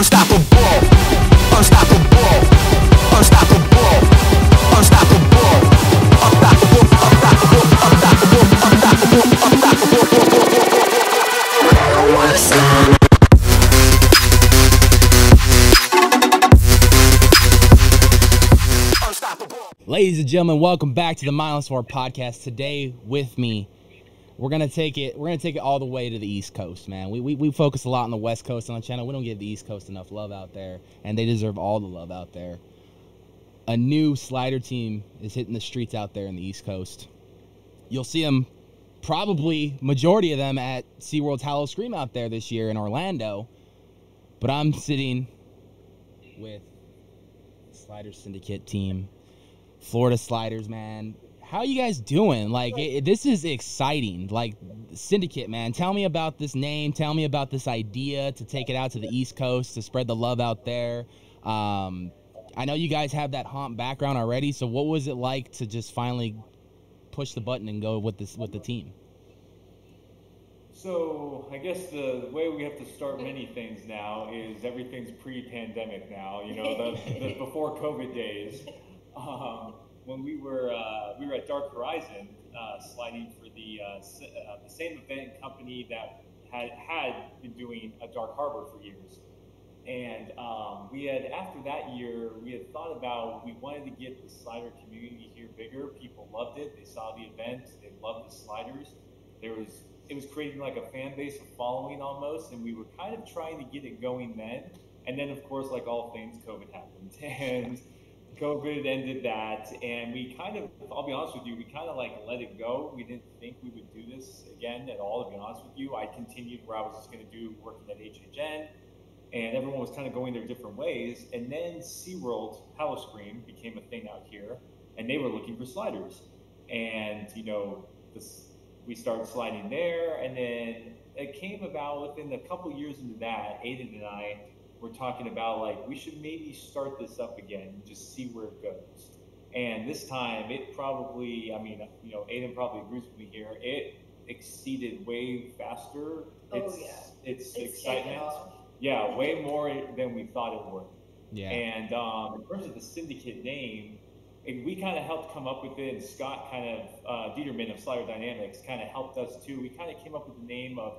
Unstoppable, unstoppable, unstoppable, unstoppable, unstoppable, unstoppable, unstoppable, unstoppable, unstoppable, unstoppable. Ladies and gentlemen, welcome back to the Mindless Horror Podcast. Today with me, we're gonna take it all the way to the East Coast, man. We focus a lot on the West Coast on the channel. We don't give the East Coast enough love out there, and they deserve all the love out there. A new slider team is hitting the streets out there in the East Coast. You'll see them, probably majority of them, at SeaWorld's Howl-O-Scream out there this year in Orlando. But I'm sitting with the Slider Syndicate team. Florida Sliders, man. How are you guys doing? Like, this is exciting. Like, Syndicate, man. Tell me about this name. Tell me about this idea to take it out to the East Coast, to spread the love out there. I know you guys have that haunt background already, so what was it like to just finally push the button and go with the team? So I guess the way we have to start many things now is everything's pre-pandemic now, you know, the before COVID days. When we were at Dark Horizon sliding for the same event company that had been doing a Dark Harbor for years, and we had, after that year, we had thought about, we wanted to get the slider community here bigger. People loved it. They saw the event. They loved the sliders. It was creating like a fan base, a following almost, and we were kind of trying to get it going then. And then, of course, like all things, COVID happened, and COVID ended that, and we kind of, I'll be honest with you, we kind of like let it go. We didn't think we would do this again at all, to be honest with you. I continued where I was just going to do working at HHN, and everyone was kind of going their different ways. And then SeaWorld's Howl-O-Scream became a thing out here, and they were looking for sliders. And, you know, we started sliding there, and then it came about within a couple years into that, Aiden and I, we're talking about, like, we should maybe start this up again and just see where it goes. And this time, it probably, I mean, you know, Aiden probably agrees with me here, it exceeded way faster. It's excitement. Yeah, way more than we thought it would. Yeah. And in terms of the Syndicate name, we kind of helped come up with it, and Scott kind of, Dieterman of Slider Dynamics kind of helped us too. We kind of came up with the name of,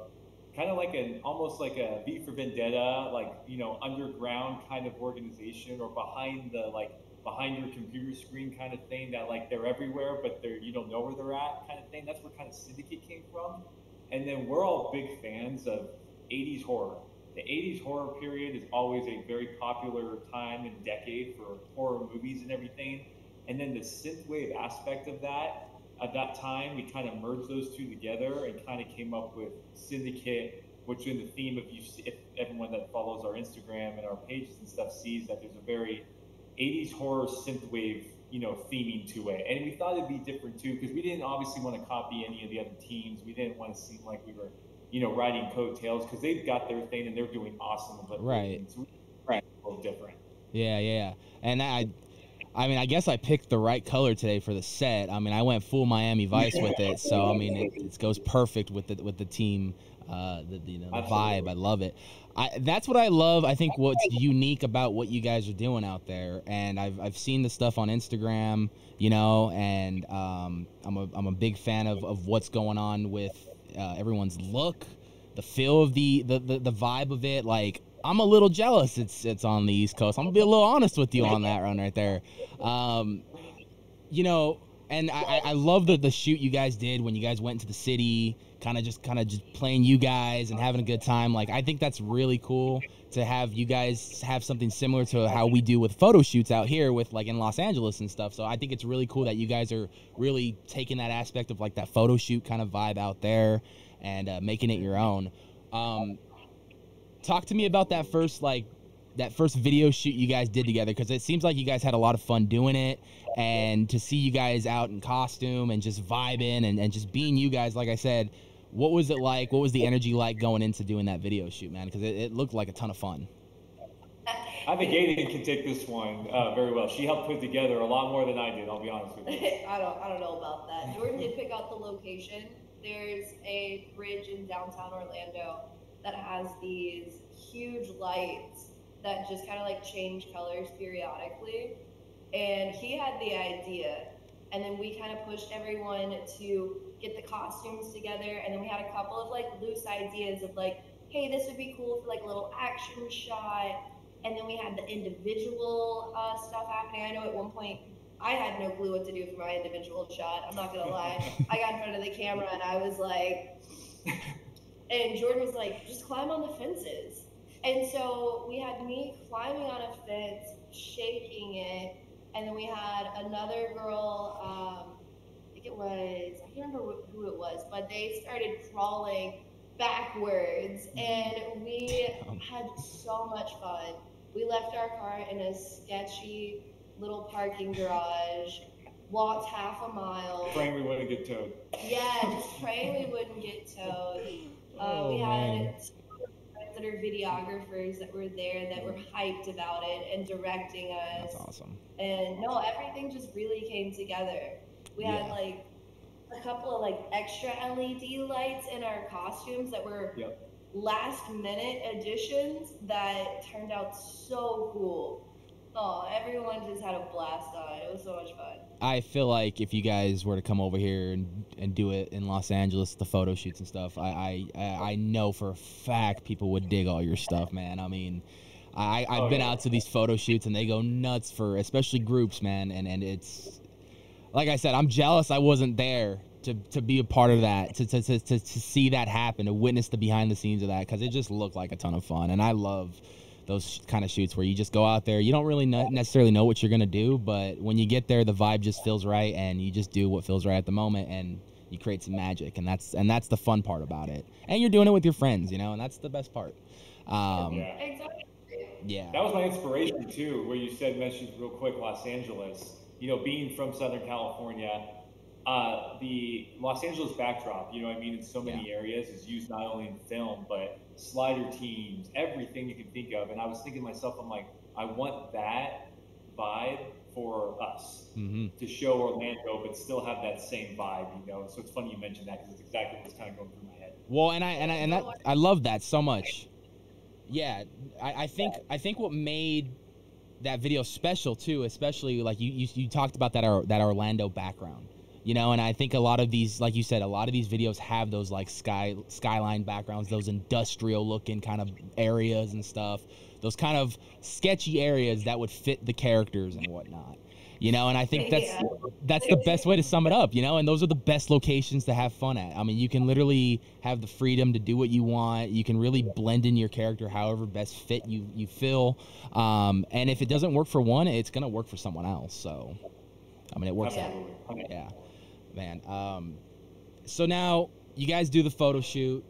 kind of like an, almost like a V for Vendetta, like, you know, underground kind of organization, or behind the, like, behind your computer screen kind of thing, that, like, they're everywhere, but they're, you don't know where they're at kind of thing. That's where kind of Syndicate came from. And then we're all big fans of 80s horror. The 80s horror period is always a very popular time and decade for horror movies and everything. And then the synthwave aspect of that, at that time, we kind of merged those two together and kind of came up with Syndicate, which in the theme of, you see, if everyone that follows our Instagram and our pages and stuff sees that there's a very 80s horror synthwave, you know, theming to it. And we thought it'd be different too, because we didn't obviously want to copy any of the other teams. We didn't want to seem like we were, you know, riding coattails, because they've got their thing and they're doing awesome. But right. So right. A little different. Yeah, yeah. And I mean, I guess I picked the right color today for the set. I mean, I went full Miami Vice with it, so I mean, it goes perfect with the team, you know, the vibe. I love it. That's what I love. I think what's unique about what you guys are doing out there, and I've seen the stuff on Instagram, you know, and I'm a big fan of what's going on with everyone's look, the feel of the vibe of it, like. I'm a little jealous it's on the East Coast. I'm going to be a little honest with you on that run right there. You know, and I love the shoot you guys did when you guys went into the city, kind of just playing you guys and having a good time. Like, I think that's really cool to have you guys have something similar to how we do with photo shoots out here with, like, in Los Angeles and stuff. So I think it's really cool that you guys are really taking that aspect of, like, that photo shoot kind of vibe out there and making it your own. Talk to me about that first video shoot you guys did together, because it seems like you guys had a lot of fun doing it, and to see you guys out in costume and just vibing and just being you guys, like I said, what was it like? What was the energy like going into doing that video shoot, man? Because it looked like a ton of fun. I think Aiden can take this one very well. She helped put together a lot more than I did, I'll be honest with you. I don't know about that. Jordan did pick out the location. There's a bridge in downtown Orlando that has these huge lights that just kind of like change colors periodically. And he had the idea, and then we kind of pushed everyone to get the costumes together, and then we had a couple of like loose ideas of like, hey, this would be cool for like a little action shot. And then we had the individual stuff happening. I know at one point I had no clue what to do for my individual shot. I'm not gonna lie. I got in front of the camera and I was like, and Jordan was like, just climb on the fences. And so we had me climbing on a fence, shaking it. And then we had another girl, I think it was, I can't remember who it was, but they started crawling backwards. And we had so much fun. We left our car in a sketchy little parking garage, walked half a mile. Praying we wouldn't get towed. Yeah, just praying we wouldn't get towed. We had that are videographers that were there that were hyped about it and directing us. That's awesome. And no, everything just really came together. We had like a couple of like extra LED lights in our costumes that were last minute additions that turned out so cool. Oh, everyone just had a blast on it. It was so much fun. I feel like if you guys were to come over here and do it in Los Angeles, the photo shoots and stuff, I know for a fact people would dig all your stuff, man. I mean, I've been out to these photo shoots and they go nuts for, especially groups, man. And it's, like I said, I'm jealous I wasn't there to be a part of that, to see that happen, to witness the behind the scenes of that, because it just looked like a ton of fun. And I love those kind of shoots where you just go out there, you don't really necessarily know what you're gonna do, but when you get there, the vibe just feels right, and you just do what feels right at the moment, and you create some magic, and that's the fun part about it. And you're doing it with your friends, you know, and that's the best part. Yeah, that was my inspiration too, where you said, mentioned real quick, Los Angeles. You know, being from Southern California, the Los Angeles backdrop, you know what I mean, in so many areas is used not only in film, but slider teams, everything you can think of. And I was thinking to myself, I'm like, I want that vibe for us to show Orlando, but still have that same vibe, you know? So it's funny you mentioned that, because it's exactly what's kind of going through my head. Well, and I love that so much. Yeah, I think what made that video special too, especially like you talked about that Orlando background. You know, and I think a lot of these, like you said, a lot of these videos have those like skyline backgrounds, those industrial looking kind of areas and stuff, those kind of sketchy areas that would fit the characters and whatnot. You know, and I think that's the best way to sum it up, you know, and those are the best locations to have fun at. I mean, you can literally have the freedom to do what you want. You can really blend in your character however best fit you feel. And if it doesn't work for one, it's going to work for someone else. So, I mean, it works out. Yeah. Man, so now you guys do the photo shoot.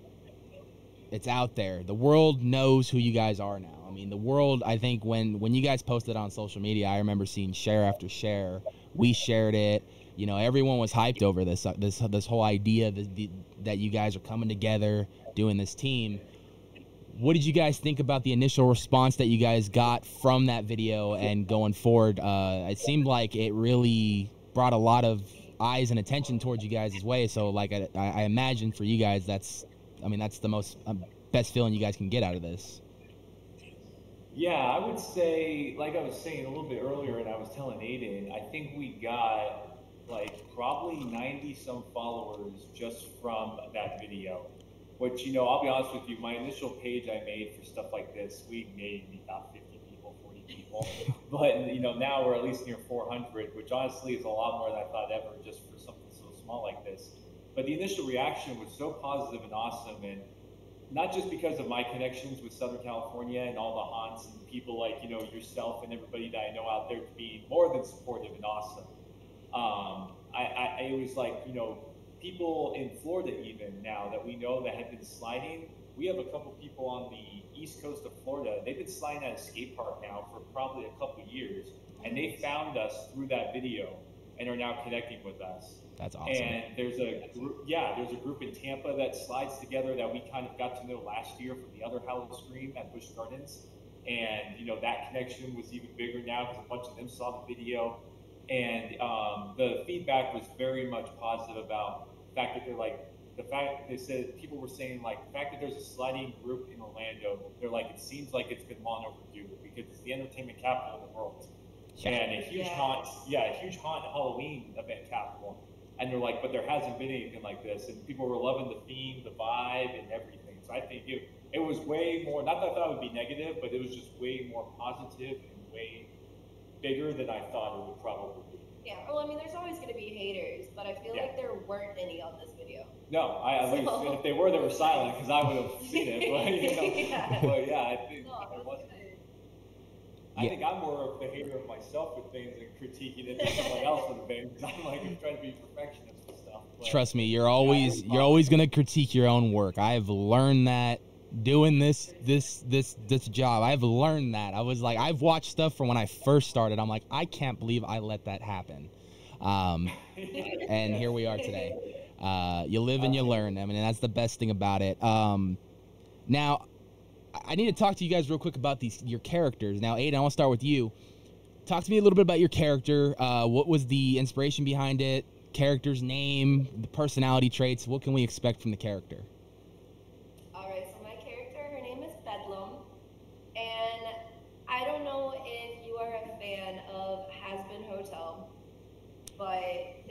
It's out there. The world knows who you guys are now. I mean, the world, I think when you guys posted on social media, I remember seeing share after share. We shared it. You know, everyone was hyped over this whole idea that you guys are coming together, doing this team. What did you guys think about the initial response that you guys got from that video and going forward? It seemed like it really brought a lot of eyes and attention towards you guys' way. So like I imagine for you guys, that's the most best feeling you guys can get out of this. Yeah, I would say, like I was saying a little bit earlier, and I was telling Aiden, I think we got like probably 90 some followers just from that video, which, you know, I'll be honest with you, my initial page I made for stuff like this, we made the top 50 people, 40 people. But, you know, now we're at least near 400, which honestly is a lot more than I thought ever, just for something so small like this. But the initial reaction was so positive and awesome, and not just because of my connections with Southern California and all the haunts and people like, you know, yourself and everybody that I know out there being more than supportive and awesome. It was like, you know, people in Florida even now that we know that have been sliding, we have a couple people on the east coast of Florida. They've been sliding at a skate park now for probably a couple years, and they found us through that video and are now connecting with us. That's awesome. And there's a group, in Tampa that slides together that we kind of got to know last year from the other Howl-O-Scream at Busch Gardens, and you know that connection was even bigger now because a bunch of them saw the video, and the feedback was very much positive about the fact that they're like, the fact they said people were saying like the fact that there's a sliding group in Orlando, they're like it seems like it's been long overdue because it's the entertainment capital of the world. Yeah. And a huge haunt Halloween event capital. And they're like, but there hasn't been anything like this. And people were loving the theme, the vibe, and everything. So I think it was way more, not that I thought it would be negative, but it was just way more positive and way bigger than I thought it would probably be. Yeah, well, I mean, there's always going to be haters, but I feel like there weren't any on this video. No, at least if they were, they were silent, because I would have seen it. But, you know, I think there wasn't. I think I'm more of the hater of myself with things and critiquing it to someone else with things. I'm like I'm trying to be perfectionist with stuff. But trust me, you're always gonna critique your own work. I've learned that doing this job. I've learned that. I was like, I've watched stuff from when I first started. I'm like, I can't believe I let that happen. And here we are today. You live and you learn. I mean, that's the best thing about it. Now, I need to talk to you guys real quick about your characters. Now, Aiden, I want to start with you. Talk to me a little bit about your character. What was the inspiration behind it? Character's name, the personality traits. What can we expect from the character? All right, so my character, her name is Bedlam. And I don't know if you are a fan of Has Been Hotel, but...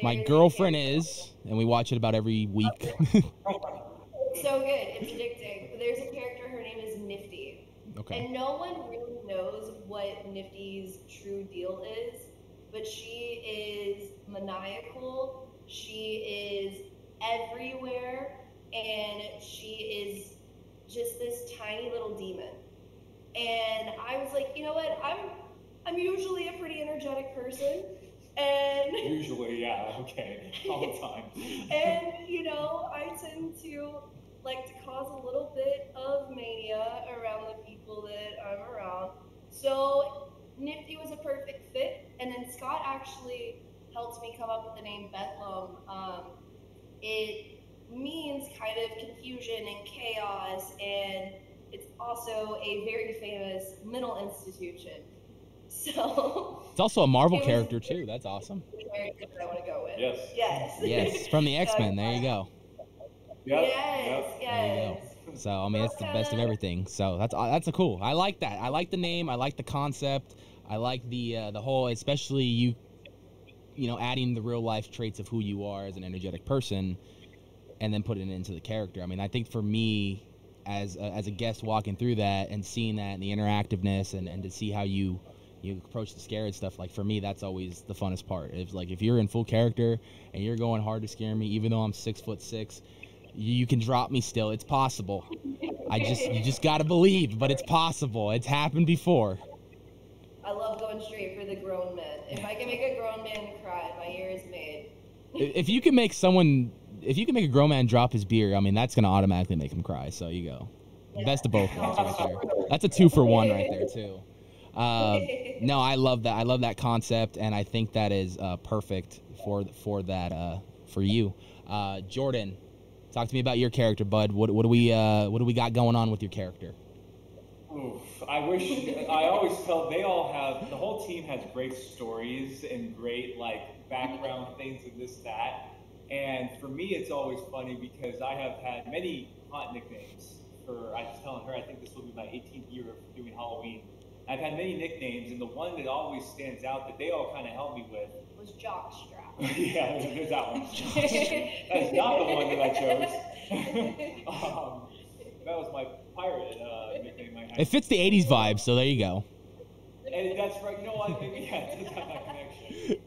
My girlfriend is, and we watch it about every week. So good. It's addicting. There's a character, her name is Nifty. Okay. And no one really knows what Nifty's true deal is, but she is maniacal. She is everywhere, and she is just this tiny little demon. And I was like, you know what? I'm usually a pretty energetic person. And usually, all the time. And, you know, I tend to like to cause a little bit of mania around the people that I'm around. So Nifty was a perfect fit. And then Scott actually helped me come up with the name Bedlam. It means kind of confusion and chaos. And it's also a very famous mental institution. So it's also a Marvel character too. That's awesome. Character that I want to go with. Yes. From the X-Men. There you go. Yes. There you go. So I mean, it's the best of everything. So that's a cool. I like that. I like the name. I like the concept. I like the whole, especially you know, adding the real life traits of who you are as an energetic person, and then putting it into the character. I mean, I think for me, as a guest walking through that and seeing that and the interactiveness and to see how you approach the scare and stuff, like for me that's always the funnest part. It's like if you're in full character and you're going hard to scare me, even though I'm 6'6", you can drop me still. It's possible. You just gotta believe, but it's possible. It's happened before. I love going straight for the grown man. If I can make a grown man cry, my ear is made. If you can make a grown man drop his beer, I mean that's gonna automatically make him cry. So you go. Yeah. Best of both worlds right there. That's a 2-for-1 right there too. No, I love that. I love that concept, and I think that is perfect for that for you, Jordan. Talk to me about your character, bud. What do we got going on with your character? Oof, I always felt they all have. The whole team has great stories and great background things and this that. And for me, it's always funny because I have had many haunt nicknames. I was telling her I think this will be my 18th year of doing Halloween. I've had many nicknames, and the one that always stands out that they all kind of helped me with was Jockstrap. There's that one. That is not the one that I chose. That was my pirate nickname I had. It fits the 80s vibe, so there you go. And that's right. You know what? It does have that connection.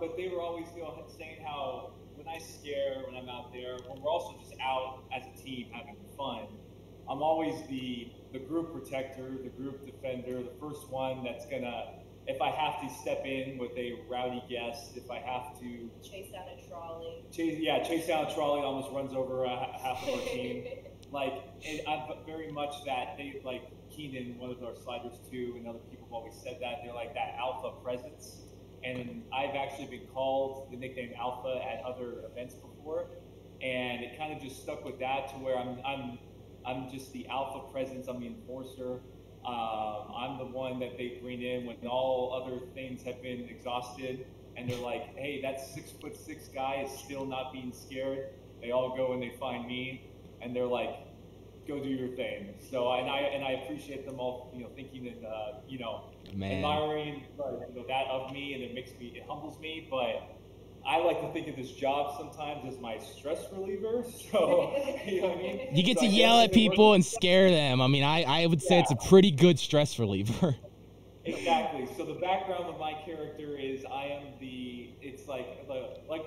But they were always saying how when I scare, when I'm out there, when we're also just out as a team having fun, I'm always the group protector, the group defender, the first one that's gonna, if I have to step in with a rowdy guest, if I have to chase down a trolley, almost runs over half of our team. I'm very much that. They Keenan, one of our sliders too, and other people have always said that they're like that alpha presence. And I've actually been called the nickname Alpha at other events before, and it kind of just stuck with that to where I'm just the alpha presence. I'm the enforcer. I'm the one that they bring in when all other things have been exhausted, and they're like, "Hey, that 6'6" guy is still not being scared. They all go and they find me, and they're like, "Go do your thing." So and I appreciate them all, you know, thinking and you know, admiring, you know, that of me, and it humbles me. But I like to think of this job sometimes as my stress reliever. So you know what I mean. You get to yell at people and scare them. I mean, I would say it's a pretty good stress reliever. Exactly. So the background of my character is it's like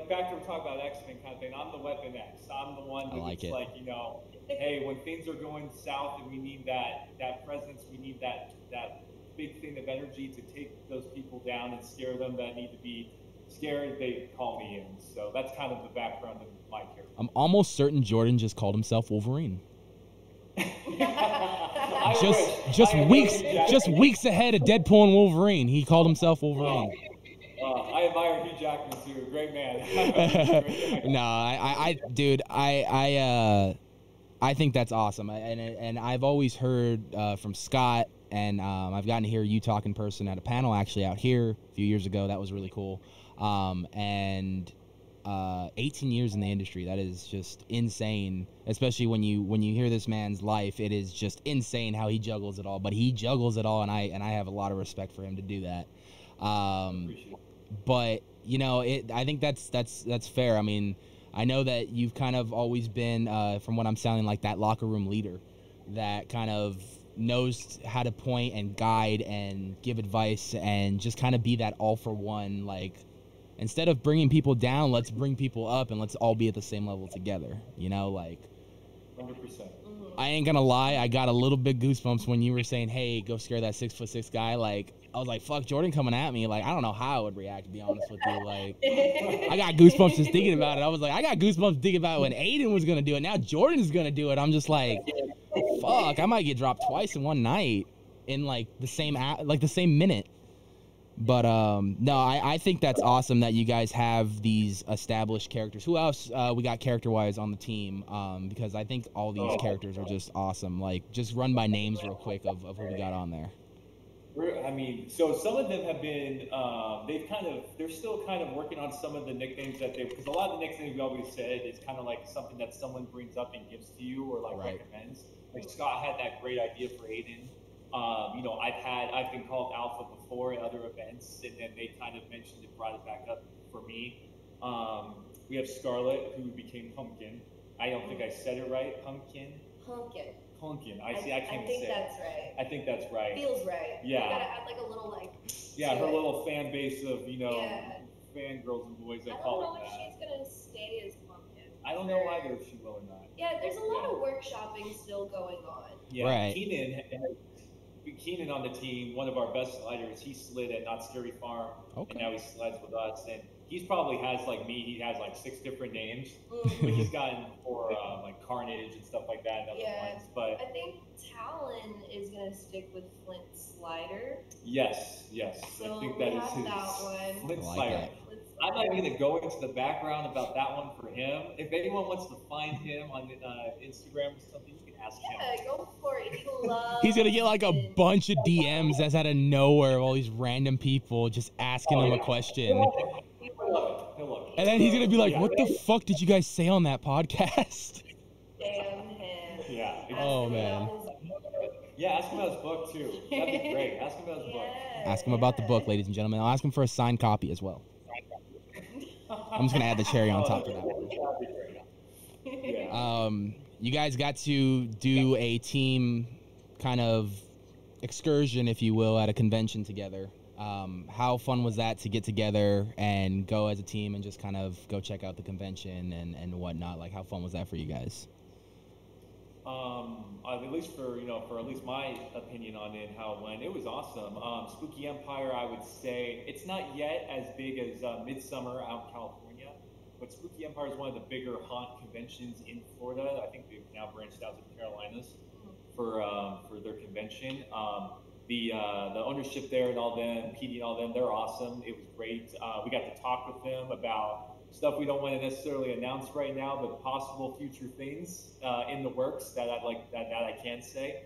back to what we're talking about X-Men kind of thing. I'm the Weapon X. I'm the one that's like, you know, hey, when things are going south and we need that presence, we need that big thing of energy to take those people down and scare them that need to be scared, they call me in. So that's kind of the background of my character. I'm almost certain Jordan just called himself Wolverine. Just weeks ahead of Deadpool and Wolverine, he called himself Wolverine. I admire Hugh Jackman too, great man. No, I think that's awesome, and I've always heard from Scott, and I've gotten to hear you talk in person at a panel actually out here a few years ago. That was really cool, and. 18 years in the industry, that is just insane, especially when you hear this man's life. It is just insane how he juggles it all, but he juggles it all, and I have a lot of respect for him to do that. But you know, I think that's fair. I mean, I know that you've kind of always been, from what I'm sounding like, that locker room leader that kind of knows how to point and guide and give advice and just kind of be that all for one, like, instead of bringing people down, let's bring people up and let's all be at the same level together. You know, like, 100%. I ain't gonna lie, I got a little bit goosebumps when you were saying, "Hey, go scare that 6'6" guy." Like, I was like, "Fuck, Jordan coming at me." Like, I don't know how I would react, to be honest with you. Like, I got goosebumps just thinking about it. I was like, I got goosebumps thinking about when Aiden was gonna do it. Now Jordan's gonna do it. I'm just like, fuck, I might get dropped twice in one night in like the same minute. But no, I think that's awesome that you guys have these established characters. Who else we got character-wise on the team? Because I think all these characters are just awesome. Like, just run by names real quick of who we got on there. I mean, so some of them have been, they're still kind of working on some of the nicknames because a lot of the nicknames we always said is kind of like something that someone brings up and gives to you or like recommends. Like Scott had that great idea for Aiden. You know, I've been called Alpha before at other events, and then they kind of mentioned it, brought it back up for me. We have Scarlet, who became Pumpkin. I don't think I said it right. Pumpkin. I think that's right. I think that's right. Feels right. Yeah. You gotta add like a little her little fan base of, you know, fangirls and boys. I don't know if she's gonna stay as Pumpkin. I don't know either if she will or not. Yeah, there's a lot of workshopping still going on. Yeah. Right. Keenan on the team, one of our best sliders, he slid at Not Scary Farm, and now he slides with us. And he's probably has, like me, he has like 6 different names, but he's gotten for like Carnage and stuff like that and other ones. But I think Talon is going to stick with Flint Slider. Yes. So I think that is his. That one. Flint Slider. I'm not going to go into the background about that one for him. If anyone wants to find him on Instagram or something, you can ask him. Yeah, go for it. He's going to get like a bunch of DMs that's out of nowhere of all these random people just asking him a question. He'll love it. And then he's going to be like, what the fuck did you guys say on that podcast? Damn him. Yeah. Oh, man. Yeah, ask him about his book, too. That'd be great. Ask him about his book. Ask him about the book, ladies and gentlemen. I'll ask him for a signed copy as well. I'm just gonna add the cherry on top of that. You guys got to do a team kind of excursion, if you will, at a convention together. How fun was that to get together and go as a team and just kind of go check out the convention and whatnot? Like, how fun was that for you guys? At least for my opinion on it, how it went, it was awesome. Spooky Empire, I would say, it's not yet as big as Midsummer out in California, but Spooky Empire is one of the bigger haunt conventions in Florida. I think they've now branched out to the Carolinas for their convention. The ownership there and all them, PD and all them, they're awesome. It was great. We got to talk with them about stuff we don't want to necessarily announce right now, but possible future things in the works that I'd like that I can say,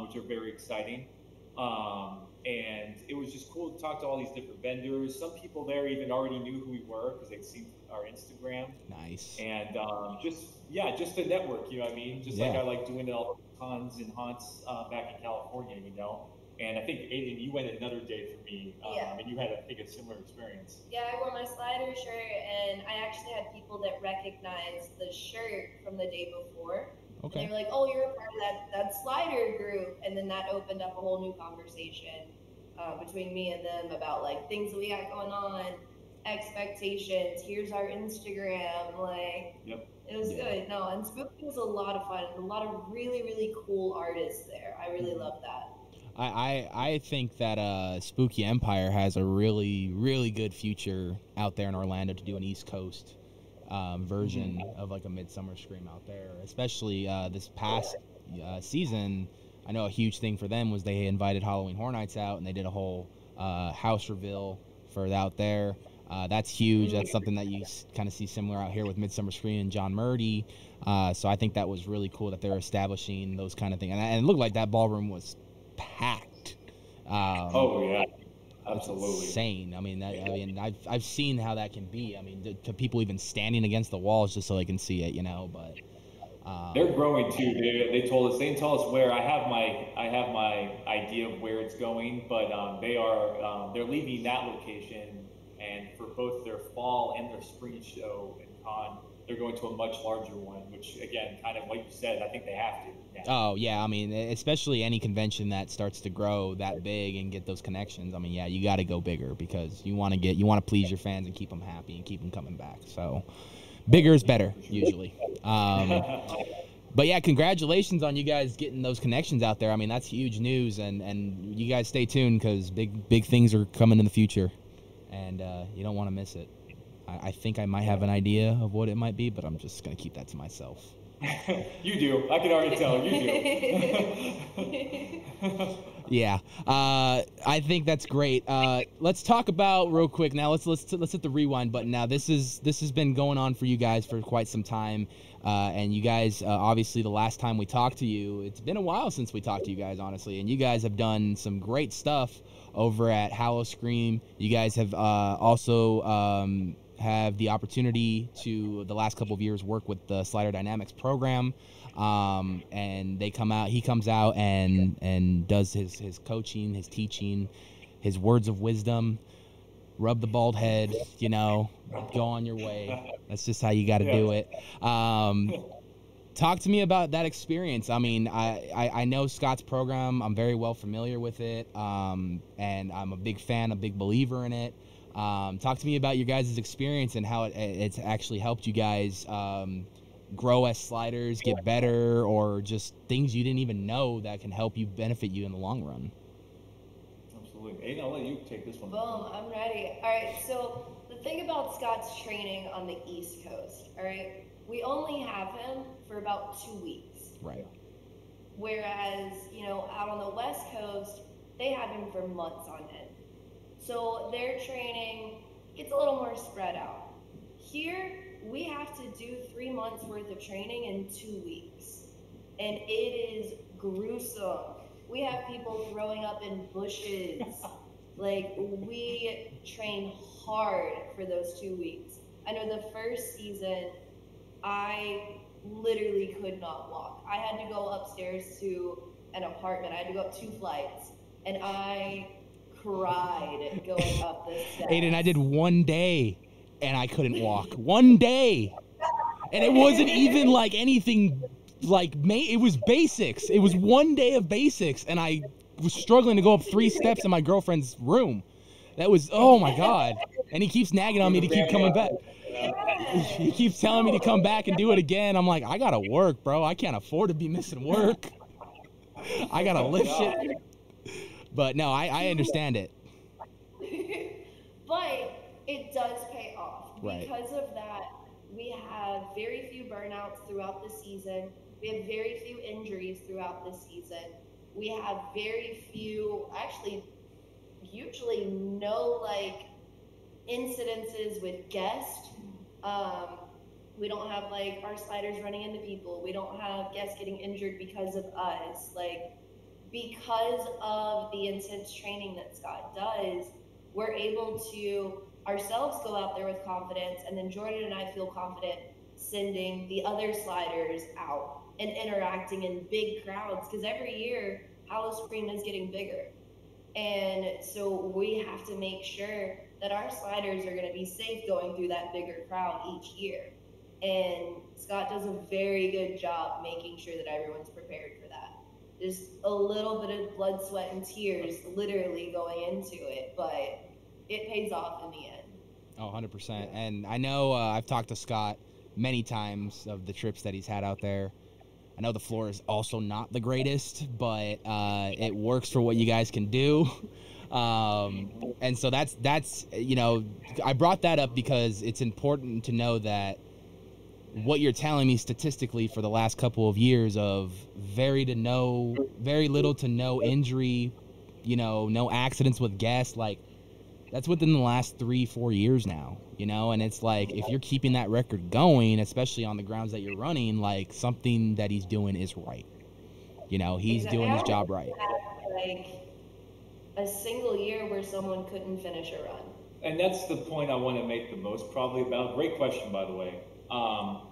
which are very exciting. And it was just cool people talked to all these different vendors. Some people there even already knew who we were because they'd seen our Instagram. Nice. And just to network, you know what I mean? Like I like doing it all the cons and haunts back in California, you know? And I think, Aiden, you went another day for me, and you had, I think, a similar experience. Yeah, I wore my Slider shirt, and I actually had people that recognized the shirt from the day before. Okay. And they were like, oh, you're a part of that Slider group. And then that opened up a whole new conversation between me and them about, like, things that we got going on, expectations, here's our Instagram, like, yep. It was good. No, and Spooky was a lot of fun, a lot of really, really cool artists there. I really love that. I think that Spooky Empire has a really, really good future out there in Orlando to do an East Coast version of like a Midsummer Scream out there, especially this past season. I know a huge thing for them was they invited Halloween Horror Nights out, and they did a whole house reveal for it out there. That's huge. That's something that you kind of see similar out here with Midsummer Scream and John Murdy. So I think that was really cool that they're establishing those kind of things. And it looked like that ballroom was packed. Oh yeah, absolutely insane. I mean, I've seen how that can be. I mean, to people even standing against the walls just so they can see it, you know. But they're growing too. They told us. They didn't tell us where. I have my idea of where it's going, but they're leaving that location, and for both their fall and their spring show and con, they're going to a much larger one, which, again, kind of like you said, I think they have to. Yeah. Oh, yeah. I mean, especially any convention that starts to grow that big and get those connections. I mean, yeah, you got to go bigger because you want to please your fans and keep them happy and keep them coming back. So bigger is better, usually. But, yeah, congratulations on you guys getting those connections out there. I mean, that's huge news, and you guys stay tuned because big things are coming in the future, and you don't want to miss it. I think I might have an idea of what it might be, but I'm just going to keep that to myself. You do. I can already tell. You do. Yeah. I think that's great. Let's talk about real quick now. Let's hit the rewind button now. This has been going on for you guys for quite some time. And you guys, obviously the last time we talked to you, it's been a while since we talked to you guys, honestly. And you guys have done some great stuff over at Howl-O-Scream. You guys have also have the opportunity to, the last couple of years, work with the Slider Dynamics program, and they come out. He comes out and does his coaching, his teaching, his words of wisdom. Rub the bald head, you know, go on your way. That's just how you got to do it. Talk to me about that experience. I mean, I know Scott's program. I'm very well familiar with it, and I'm a big fan, a big believer in it. Talk to me about your guys' experience and how it's actually helped you guys grow as sliders, get better, or just things you didn't even know that can help you, benefit you in the long run. Absolutely. Aiden, I'll let you take this one. Boom, I'm ready. All right, so the thing about Scott's training on the East Coast, all right, we only have him for about 2 weeks. Right. Whereas, you know, out on the West Coast, they have him for months on end. So their training gets a little more spread out. Here, we have to do 3 months worth of training in 2 weeks. And it is gruesome. We have people throwing up in bushes. Like, we train hard for those 2 weeks. I know the first season, I literally could not walk. I had to go upstairs to an apartment. I had to go up 2 flights. And I cried going up the steps. Aiden, I did 1 day, and I couldn't walk. 1 day. And it wasn't even like anything, like, it was basics. It was 1 day of basics, and I was struggling to go up 3 steps in my girlfriend's room. That was, oh, my God. And he keeps nagging on me to keep coming back. He keeps telling me to come back and do it again. I'm like, I got to work, bro. I can't afford to be missing work. I got to lift shit. But no, I understand it. But it does pay off. Right. Because of that, we have very few burnouts throughout the season. We have very few injuries throughout the season. We have very few, actually, usually no, like, incidences with guests. We don't have, like, our sliders running into people. We don't have guests getting injured because of us. Like, because of the intense training that Scott does, we're able to ourselves go out there with confidence, and then Jordan and I feel confident sending the other sliders out and interacting in big crowds, because every year Howl-O-Scream is getting bigger, and so we have to make sure that our sliders are going to be safe going through that bigger crowd each year. And Scott does a very good job making sure that everyone's prepared for that. There's a little bit of blood, sweat, and tears literally going into it, but it pays off in the end. Oh, 100%. And I know I've talked to Scott many times of the trips that he's had out there. I know the floor is also not the greatest, but it works for what you guys can do. And so that's, you know, I brought that up because it's important to know that what you're telling me statistically for the last couple of years of very little to no injury, you know, no accidents with guests, like that's within the last 3-4 years now, you know. And it's like, if you're keeping that record going, especially on the grounds that you're running, like something that he's doing is right. You know, he's doing his job right. Like a single year where someone couldn't finish a run. And that's the point I want to make the most probably about. Great question, by the way.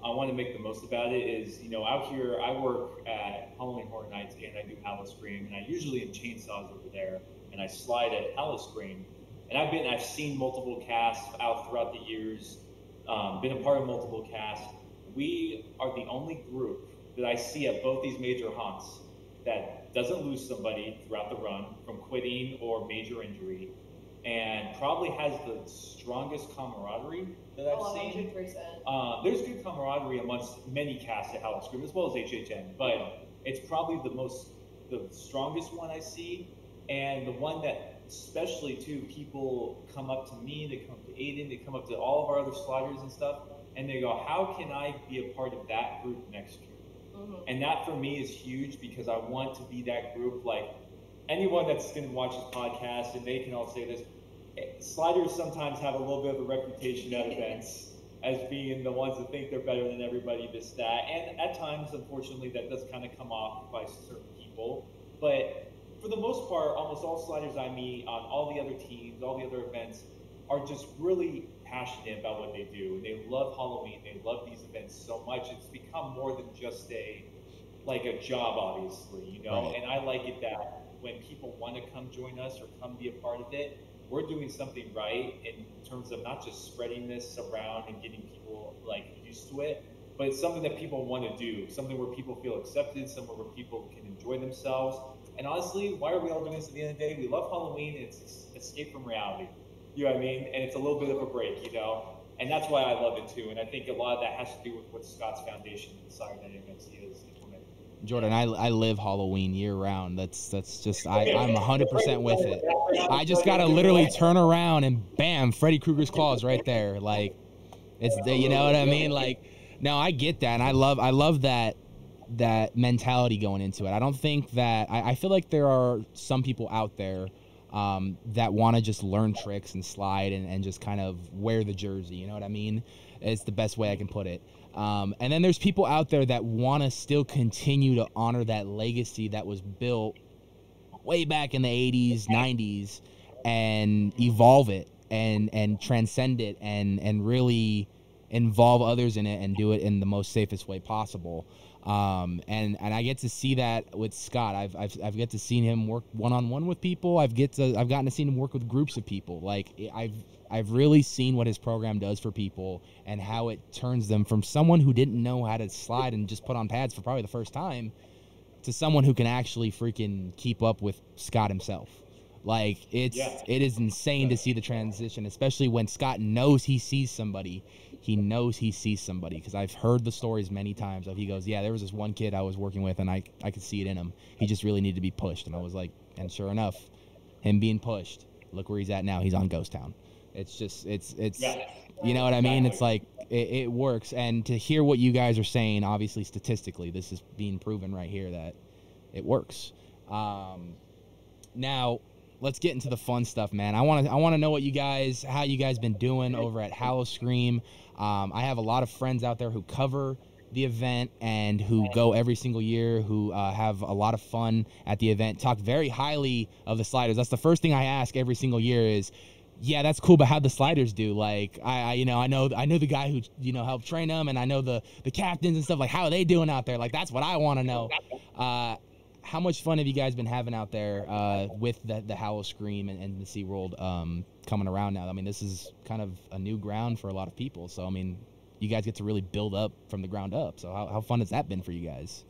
I want to make the most about it is, you know, out here, I work at Halloween Horror Nights and I do Howl-O-Scream, and I usually am chainsaws over there and I slide at Howl-O-Scream. And I've seen multiple casts out throughout the years, been a part of multiple casts. We are the only group that I see at both these major haunts that doesn't lose somebody throughout the run from quitting or major injury, and probably has the strongest camaraderie that I've seen. 100%. There's good camaraderie amongst many casts at Howl-O-Scream, as well as HHN, but it's probably the strongest one I see, and the one that, especially too, people come up to me, they come up to Aiden, they come up to all of our other sliders and stuff, and they go, how can I be a part of that group next year? Mm-hmm. And that for me is huge, because I want to be that group. Like anyone that's going to watch this podcast, and they can all say this, sliders sometimes have a little bit of a reputation at events as being the ones that think they're better than everybody, this, that, and at times, unfortunately, that does kind of come off by certain people, but for the most part, almost all sliders I meet on all the other teams, all the other events, are just really passionate about what they do. And they love Halloween. They love these events so much. It's become more than just a job, obviously, you know? Right. And I like it that when people want to come join us or come be a part of it, we're doing something right in terms of not just spreading this around and getting people like used to it, but it's something that people want to do, something where people feel accepted, somewhere where people can enjoy themselves. And honestly, why are we all doing this at the end of the day? We love Halloween, and it's escape from reality. You know what I mean? And it's a little bit of a break, you know? And that's why I love it too. And I think a lot of that has to do with what Scott's foundation and Slider Dynamics is implementing. Jordan, I live Halloween year round. That's just, I'm 100% with it. I just got to literally turn around and bam, Freddy Krueger's claws right there. Like, it's, you know what I mean? Like, no, I get that. And I love that mentality going into it. I don't think that I feel like there are some people out there that want to just learn tricks and slide and just kind of wear the jersey, you know what I mean? It's the best way I can put it. And then there's people out there that want to still continue to honor that legacy that was built way back in the 80s, 90s, and evolve it and transcend it and really involve others in it and do it in the most safest way possible. And I get to see that with Scott. I've get to see him work one-on-one with people. I've gotten to see him work with groups of people. Like I've really seen what his program does for people and how it turns them from someone who didn't know how to slide and just put on pads for probably the first time to someone who can actually freaking keep up with Scott himself. Like it is insane to see the transition, especially when Scott knows he sees somebody. He knows he sees somebody, because I've heard the stories many times of, he goes, yeah, there was this one kid I was working with and I could see it in him. He just really needed to be pushed. And I was like, and sure enough, him being pushed, look where he's at now. He's on Ghost Town. It's just, it's, you know what I mean? It's like, it works. And to hear what you guys are saying, obviously statistically, this is being proven right here that it works. Now, let's get into the fun stuff, man. I want to know what you guys, how you guys been doing over at Howl-O-Scream. I have a lot of friends out there who cover the event and who go every single year, who have a lot of fun at the event, talk very highly of the sliders. That's the first thing I ask every single year is, yeah, that's cool, but how'd the sliders do? Like, I know the guy who, helped train them, and I know the captains and stuff. Like, how are they doing out there? Like, that's what I want to know. How much fun have you guys been having out there with the Howl-O-Scream and the SeaWorld coming around now? I mean, this is kind of a new ground for a lot of people. So, I mean, you guys get to really build up from the ground up. So how fun has that been for you guys?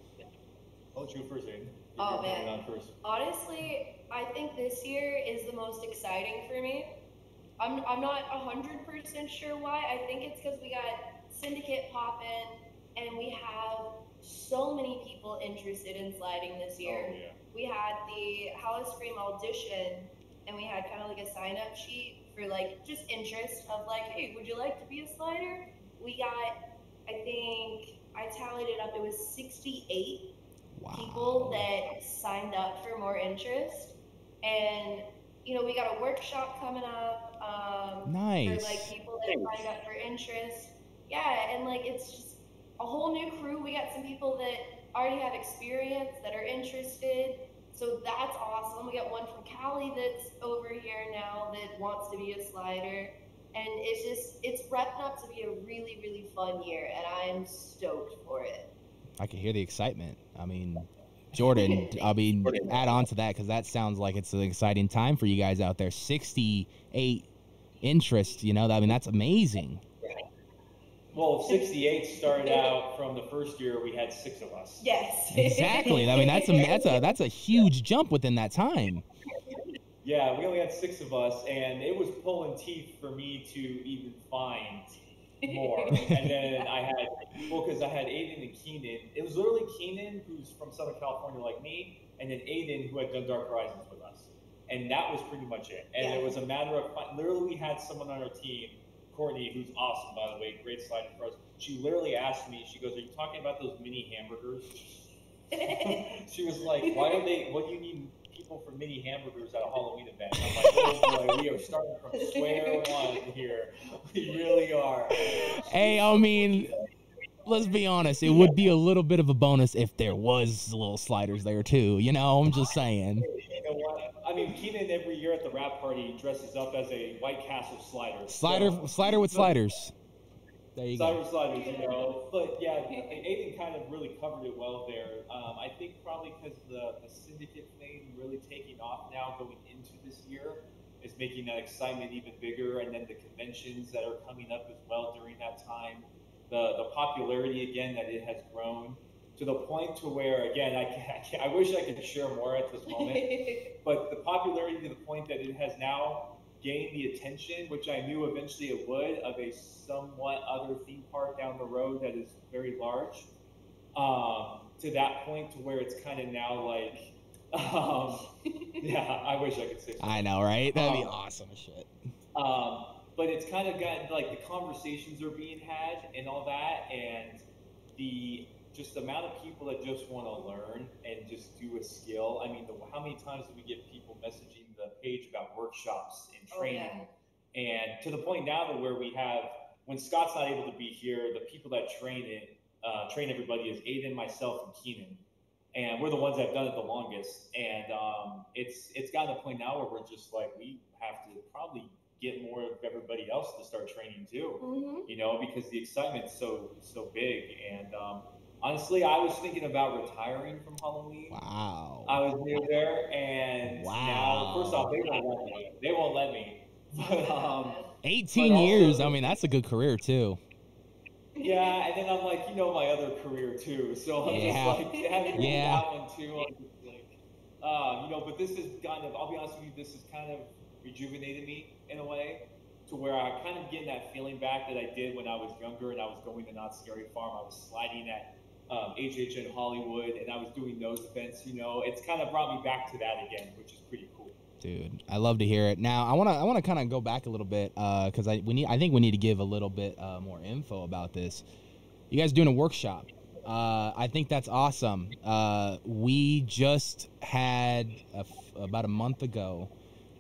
I'll let you go first, Aiden. Oh, man. Honestly, I think this year is the most exciting for me. I'm not 100% sure why. I think it's because we got Syndicate poppin', and we have so many people interested in sliding this year. Oh, yeah. We had the Howl-O-Scream audition, and we had kind of like a sign-up sheet for like just interest of like, hey, would you like to be a slider? We got, I think, I tallied it up, it was 68 wow. people that signed up for more interest. And we got a workshop coming up nice. For like people that signed up for interest. Yeah, and like it's just a whole new crew. We got some people that already have experience that are interested, so that's awesome. We got one from Cali that's over here now that wants to be a slider, and it's just wrapped up to be a really, really fun year, and I'm stoked for it. I can hear the excitement. I mean, Jordan, add on to that, because that sounds like it's an exciting time for you guys out there. 68 interest, I mean, that's amazing. Well, 68 started out from the first year we had 6 of us. Yes. Exactly. I mean, that's a huge jump within that time. Yeah, we only had 6 of us, and it was pulling teeth for me to even find more. And then because I had Aiden and Keenan. It was literally Keenan, who's from Southern California like me, and then Aiden, who had done Dark Horizons with us. And that was pretty much it. And it was a matter of literally we had someone on our team, Courtney, who's awesome, by the way, great slider for us. She literally asked me, she goes, are you talking about those mini hamburgers? She was like, what do you need people for mini hamburgers at a Halloween event? I'm like, oh boy, we are starting from square one here. We really are. Hey, I mean, let's be honest, it would be a little bit of a bonus if there was little sliders there too, I'm just saying. You know what? I mean, Keenan every year at the wrap party dresses up as a White Castle slider. Slider with sliders. There you go. Slider with sliders, But yeah, Aiden kind of really covered it well there. I think probably because the syndicate thing really taking off now going into this year is making that excitement even bigger. And then the conventions that are coming up as well during that time. The popularity, again, that it has grown to the point to where, again, I wish I could share more at this moment, but the popularity to the point that it has now gained the attention, which I knew eventually it would, of a somewhat other theme park down the road that is very large, to that point to where it's kind of now like, yeah, I wish I could say something. I know, right? That'd be awesome as shit. But it's kind of gotten, like, the conversations are being had and all that, and the amount of people that just want to learn and just do a skill. I mean, how many times do we get people messaging the page about workshops and training? Oh, yeah. And to the point now that where we have, when Scott's not able to be here, the people that train everybody is Aiden, myself, and Keenan. And we're the ones that have done it the longest. And it's gotten to the point now where we're just like, we have to probably get more of everybody else to start training too, because the excitement's so big. And honestly, I was thinking about retiring from Halloween. Wow. I was near there, and now, first off, they won't let me. But, 18 years, also, I mean, that's a good career too. Yeah, and then I'm like, my other career too. So I'm just like, having that one too. I'm just like, but this has kind of, I'll be honest with you, this has kind of rejuvenated me in a way to where I kind of get that feeling back that I did when I was younger and I was going to Not Scary Farm. I was sliding at HHN Hollywood and I was doing those events, It's kind of brought me back to that again, which is pretty cool. Dude, I love to hear it. Now, I want to kind of go back a little bit because I think we need to give a little bit more info about this. You guys are doing a workshop. I think that's awesome. We just had about a month ago,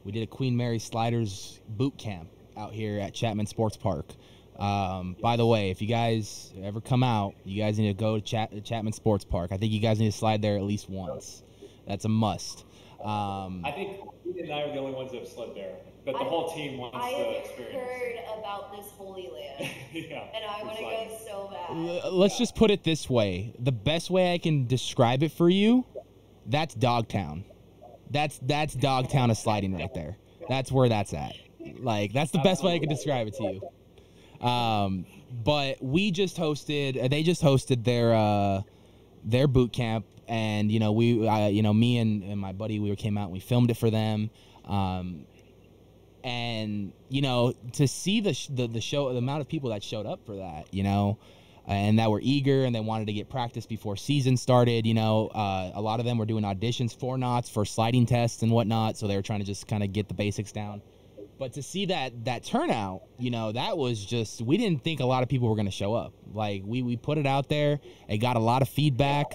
we did a Queen Mary Sliders boot camp out here at Chapman Sports Park. By the way, if you guys ever come out, you guys need to go to Chapman Sports Park. I think you guys need to slide there at least once. That's a must. I think Keenan and I are the only ones that have slid there, but the whole team wants to experience. I have heard about this Holy Land, and I want to go so bad. Let's just put it this way. The best way I can describe it for you, that's Dogtown. That's Dogtown of sliding right there. That's where that's at. Like, that's the best way I can describe it to you. But we just hosted, they just hosted their boot camp. And, you know, me and my buddy, we came out and we filmed it for them. And, you know, to see the show, the amount of people that showed up for that, you know, and that were eager and they wanted to get practice before season started, you know, a lot of them were doing auditions for Knott's for sliding tests and whatnot. So they were trying to just kind of get the basics down. But to see that turnout, you know, that was just, we didn't think a lot of people were going to show up. Like, we put it out there. It got a lot of feedback.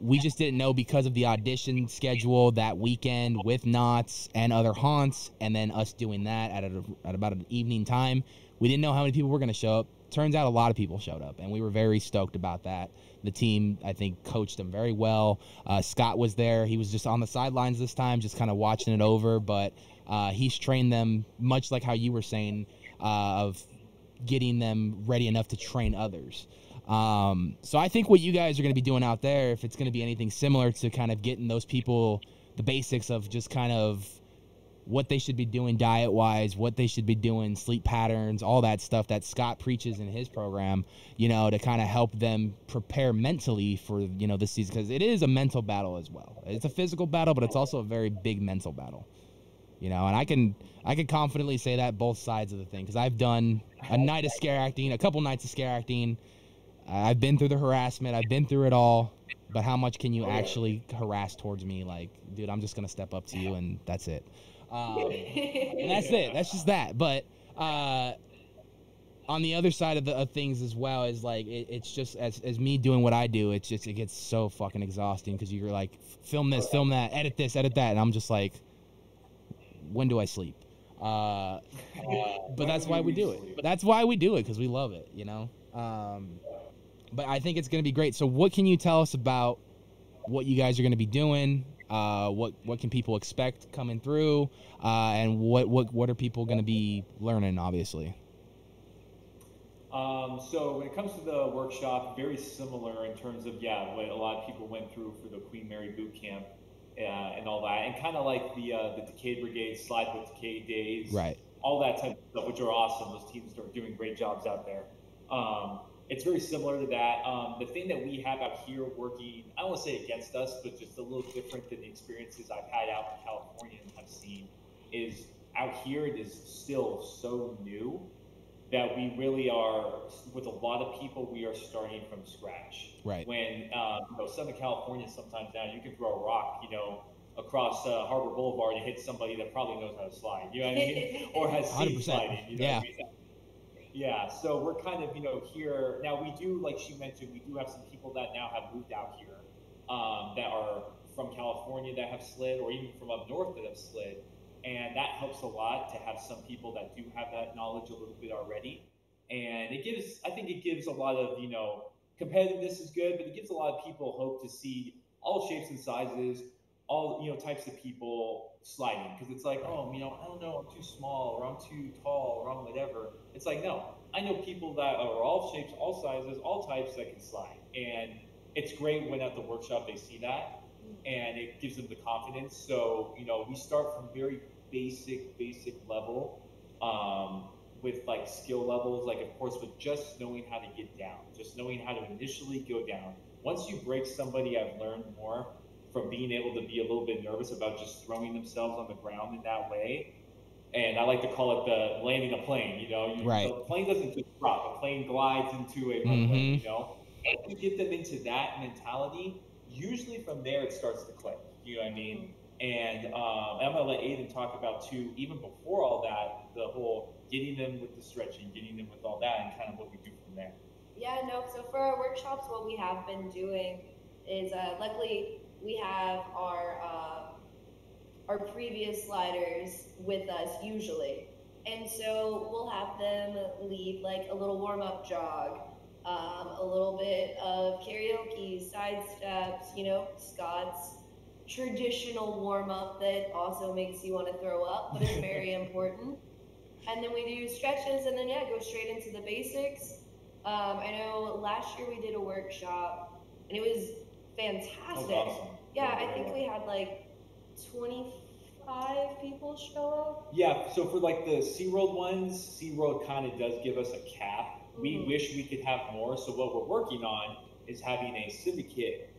We just didn't know because of the audition schedule that weekend with Knott's and other haunts, and then us doing that at about an evening time. We didn't know how many people were going to show up. Turns out a lot of people showed up, and we were very stoked about that. The team, I think, coached them very well. Scott was there. He was just on the sidelines this time, just kind of watching it over. But he's trained them, much like how you were saying, of getting them ready enough to train others. So I think what you guys are going to be doing out there, if it's going to be anything similar to kind of getting those people the basics of just kind of what they should be doing diet-wise, what they should be doing, sleep patterns, all that stuff that Scott preaches in his program, you know, to kind of help them prepare mentally for, you know, this season. Because it is a mental battle as well. It's a physical battle, but it's also a very big mental battle. You know, and I can confidently say that both sides of the thing, because I've done a night of scare acting, a couple nights of scare acting. I've been through the harassment. I've been through it all. But how much can you actually harass towards me? Like, dude, I'm just going to step up to you, and that's it. And that's it. That's just that. But on the other side of things as well is, like, it's just as me doing what I do, it's just it gets so fucking exhausting because you're like, film this, film that, edit this, edit that. And I'm just like, when do I sleep? But that's why we do it. That's why we do it, because we love it, you know? But I think it's going to be great. So what can you tell us about what you guys are going to be doing? What can people expect coming through? And what are people going to be learning, obviously? So when it comes to the workshop, very similar in terms of, what a lot of people went through for the Queen Mary boot camp and all that. And kind of like the Decade Brigade, Slide with Decade days, right? All that type of stuff, which are awesome. Those teams are doing great jobs out there. It's very similar to that. The thing that we have out here working, I don't want to say against us, but just a little different than the experiences I've had out in California and I've seen, is out here it is still so new that we really are, with a lot of people, we are starting from scratch. Right. When, you know, Southern California sometimes now, you can throw a rock, you know, across Harbor Boulevard and hit somebody that probably knows how to slide, you know what I mean? Or has seen sliding, you know what I mean? Yeah, so we're kind of, you know, here. Now we do, like she mentioned, we do have some people that now have moved out here that are from California that have slid, or even from up north that have slid. And that helps a lot to have some people that do have that knowledge a little bit already. And it gives, I think it gives a lot of, you know, competitiveness is good, but it gives a lot of people hope to see all shapes and sizes, all, you know, types of people sliding, because it's like, oh, you know, I don't know, I'm too small, or I'm too tall, or I'm whatever. It's like, no, I know people that are all shapes, all sizes, all types that can slide, and it's great when at the workshop they see that, and it gives them the confidence. So, you know, we start from very basic level, with like skill levels, like of course with just knowing how to get down, just knowing how to initially go down. Once you break somebody, I've learned more from being able to be a little bit nervous about just throwing themselves on the ground in that way. And I like to call it the landing a plane, you know? Right. So the plane doesn't just drop. A plane glides into a runway, you know? And if you get them into that mentality, usually from there it starts to click, you know what I mean? And I'm gonna let Aiden talk about too, even before all that, the whole getting them with the stretching, getting them with all that, and kind of what we do from there. Yeah, no, so for our workshops, what we have been doing is luckily, we have our previous sliders with us usually. And so we'll have them lead like a little warm-up jog, a little bit of karaoke, side steps, you know, Scott's traditional warm-up that also makes you want to throw up, but it's very important. And then we do stretches, and then, yeah, go straight into the basics. I know last year we did a workshop, and it was fantastic. Awesome. Yeah, I think we had, like, 25 people show up. Yeah, so for, like, the SeaWorld ones, SeaWorld kind of does give us a cap. Mm-hmm. We wish we could have more, so what we're working on is having a syndicate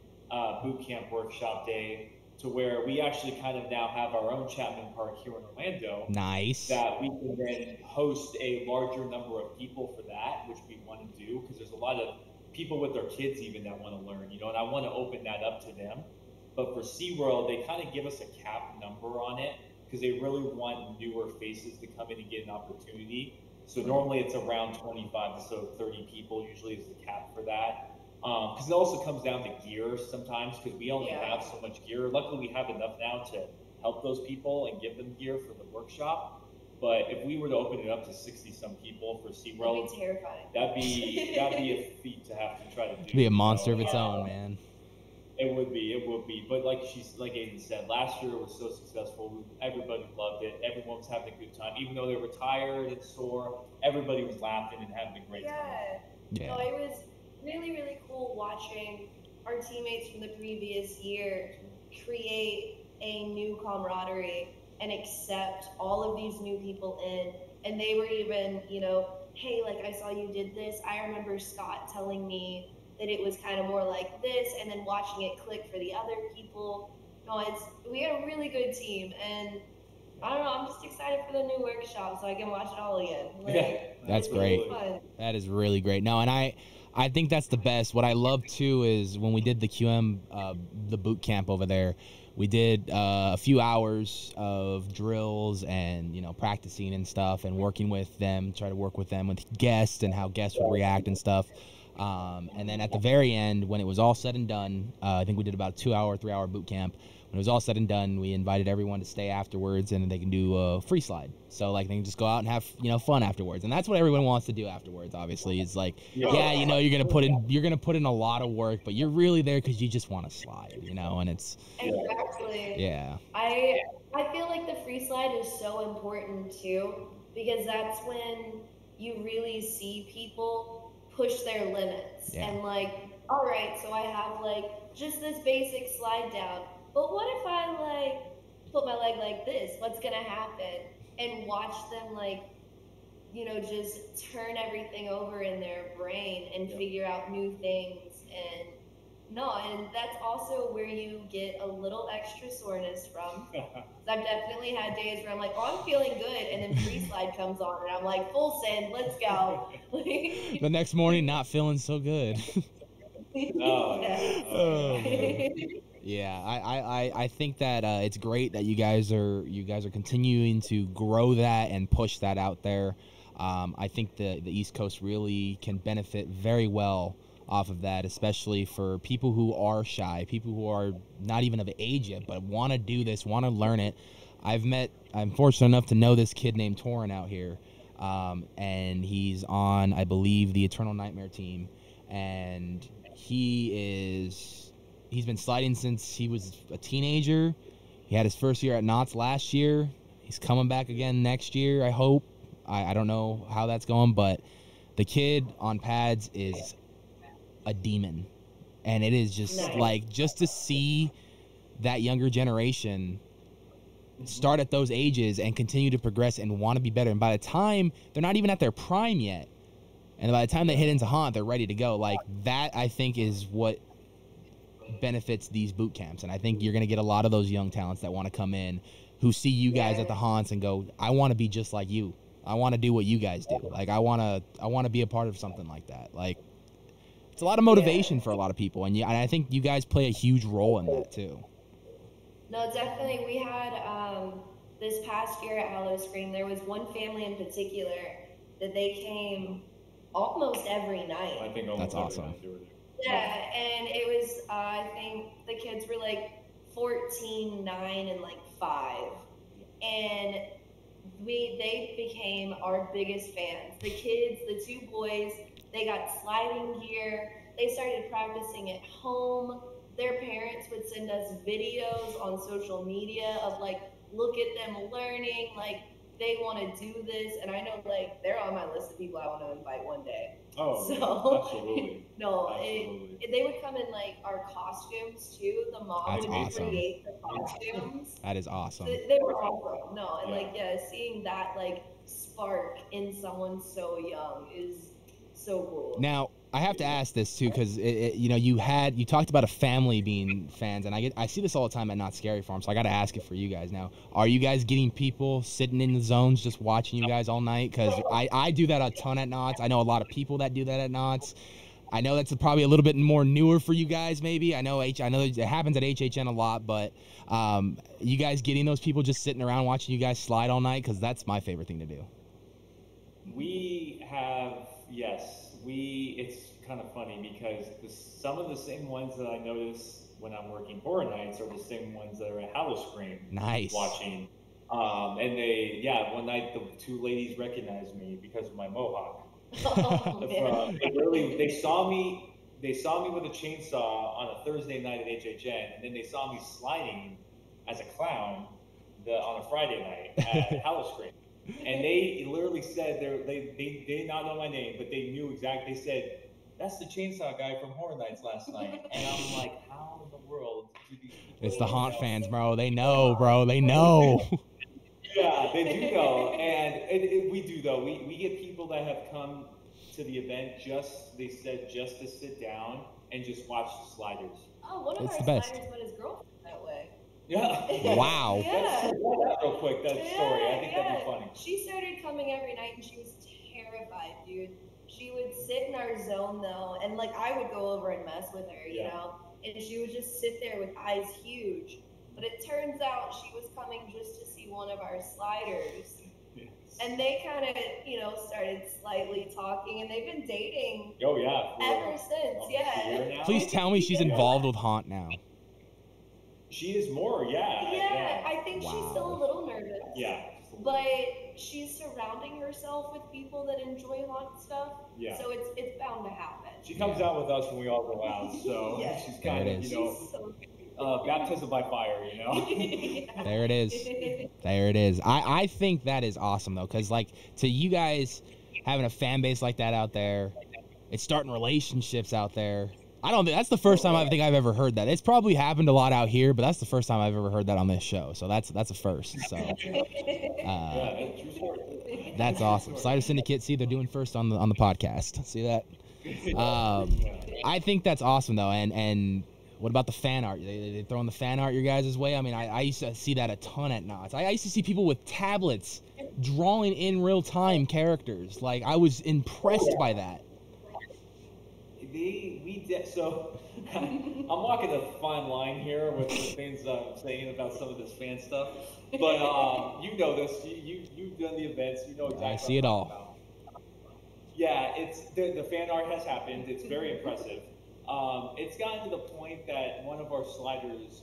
boot camp workshop day, to where we actually kind of now have our own Chapman Park here in Orlando. Nice. That we can then host a larger number of people for that, which we want to do, because there's a lot of people with their kids even that want to learn, you know, and I want to open that up to them. But for SeaWorld, they kind of give us a cap number on it because they really want newer faces to come in and get an opportunity. So normally it's around 25 to so 30 people usually is the cap for that. Because it also comes down to gear sometimes, because we only have so much gear. Luckily, we have enough now to help those people and give them gear for the workshop. But if we were to open it up to 60-some people for SeaWorld, that'd be terrifying. That'd be a feat to have to try to do. It'd be a monster of its own, man. It would be. But like Aiden said, last year it was so successful. Everybody loved it. Everyone was having a good time, even though they were tired and sore. Everybody was laughing and having a great time. Yeah. No, it was really, really cool watching our teammates from the previous year create a new camaraderie and accept all of these new people in. And they were even, you know, hey, like, I saw you did this. I remember Scott telling me that it was kind of more like this, and then watching it click for the other people. No, we had a really good team, and I don't know, I'm just excited for the new workshop so I can watch it all again. That's great. Really, that is really great. No, and I think that's the best. What I love too is when we did the QM, the boot camp over there, we did a few hours of drills and, you know, practicing and stuff and working with them, try to work with them with guests and how guests would react and stuff. And then at the very end, when it was all said and done, I think we did about a 3 hour boot camp. When it was all said and done, we invited everyone to stay afterwards, and they can do a free slide. So, like, they can just go out and have, you know, fun afterwards. And that's what everyone wants to do afterwards, obviously. It's like, yeah, you know, you're going to put in a lot of work, but you're really there because you just want to slide, you know, and it's. Exactly. Yeah. I feel like the free slide is so important, too, because that's when you really see people push their limits. Yeah. And, like, all right, so I have, like, just this basic slide down. But what if I, like, put my leg like this? What's going to happen? And watch them, like, you know, just turn everything over in their brain and figure out new things. And, no, and that's also where you get a little extra soreness from. I've definitely had days where I'm like, oh, I'm feeling good. And then free slide comes on, and I'm like, full send, let's go. The next morning, not feeling so good. Yeah, I think that it's great that you guys are continuing to grow that and push that out there. I think the East Coast really can benefit very well off of that, especially for people who are shy, people who are not even of age yet, but want to do this, want to learn it. I'm fortunate enough to know this kid named Torin out here, and he's on, I believe, the Eternal Nightmare team, and he's been sliding since he was a teenager. He had his first year at Knott's last year. He's coming back again next year, I hope. I don't know how that's going, but the kid on pads is a demon. And it is just like, just to see that younger generation start at those ages and continue to progress and want to be better. And by the time, they're not even at their prime yet. And by the time they hit into haunt, they're ready to go. Like, that, I think, is what benefits these boot camps, and I think you're going to get a lot of those young talents that want to come in, who see you guys at the haunts and go, I want to be just like you. I want to do what you guys do. Like, I want to be a part of something like that. Like, it's a lot of motivation for a lot of people, and I think you guys play a huge role in that too. No, definitely. We had this past year at Howl-O-Scream, there was one family in particular that they came almost every night. I think almost. That's awesome. Yeah, and it was, I think the kids were like 14, 9, and like 5. And they became our biggest fans. The kids, the two boys, they got sliding gear. They started practicing at home. their parents would send us videos on social media of like, look at them learning, like they want to do this. And I know like they're on my list of people I want to invite one day. Oh, so, absolutely. No, absolutely. They would come in like our costumes too. The mom would create the costumes. That is awesome. They were awesome. No, and like, yeah, seeing that like spark in someone so young is so cool. Now, I have to ask this too, because you know, you talked about a family being fans, and I see this all the time at Not Scary Farm, so I got to ask it for you guys now. Are you guys getting people sitting in the zones just watching you guys all night? Because I do that a ton at Knott's. I know a lot of people that do that at Knott's. I know that's probably a little bit more newer for you guys, maybe. I know it happens at HHN a lot, but you guys getting those people just sitting around watching you guys slide all night? Because that's my favorite thing to do. We have, yes. It's kind of funny because some of the same ones that I notice when I'm working horror nights are the same ones that are at Howl-O-Scream. Nice. Watching. And they, one night the two ladies recognized me because of my mohawk. Oh, they saw me with a chainsaw on a Thursday night at HHN, and then they saw me sliding as a clown on a Friday night at Howl-O-Scream. And they literally said, they did not know my name, but they knew exactly. They said, that's the chainsaw guy from Horror Nights last night. And I'm like, how in the world do these people It's the haunt know? Fans, bro. They know, bro. They know. Yeah, they do know. And we do, though. We get people that have come to the event just to sit down and just watch the sliders. Oh, one of our sliders went his girlfriend that way. Yeah. Wow. Yeah. Real quick, that story. I think that'd be funny. She started coming every night, and she was terrified, dude. She would sit in our zone though, and like I would go over and mess with her, you know, and she would just sit there with eyes huge. But it turns out she was coming just to see one of our sliders, and they kind of, you know, started slightly talking, and they've been dating. Oh yeah. Ever since, yeah. Please tell me she's involved with haunt now. She is more, I think she's still a little nervous. Yeah. But she's surrounding herself with people that enjoy haunt stuff. Yeah. So it's bound to happen. She comes out with us when we all go out, so she's kind of, you know, so baptism by fire, you know? There it is. There it is. I think that is awesome, though, because, like, to you guys having a fan base like that out there, it's starting relationships out there. I don't think that's the first time I think I've ever heard that. It's probably happened a lot out here, but that's the first time I've ever heard that on this show. So that's a first. So that's awesome. Slider Syndicate, see, they're doing first on the podcast. See that? I think that's awesome though. And what about the fan art? They throwing the fan art your guys' way? I mean, I used to see that a ton at Knott's. I used to see people with tablets drawing in real time characters. Like I was impressed by that. So I'm walking a fine line here with the things I'm saying about some of this fan stuff, but you know this. You've done the events. You know exactly. I see it all. About. Yeah, it's the fan art has happened. It's very impressive. It's gotten to the point that one of our sliders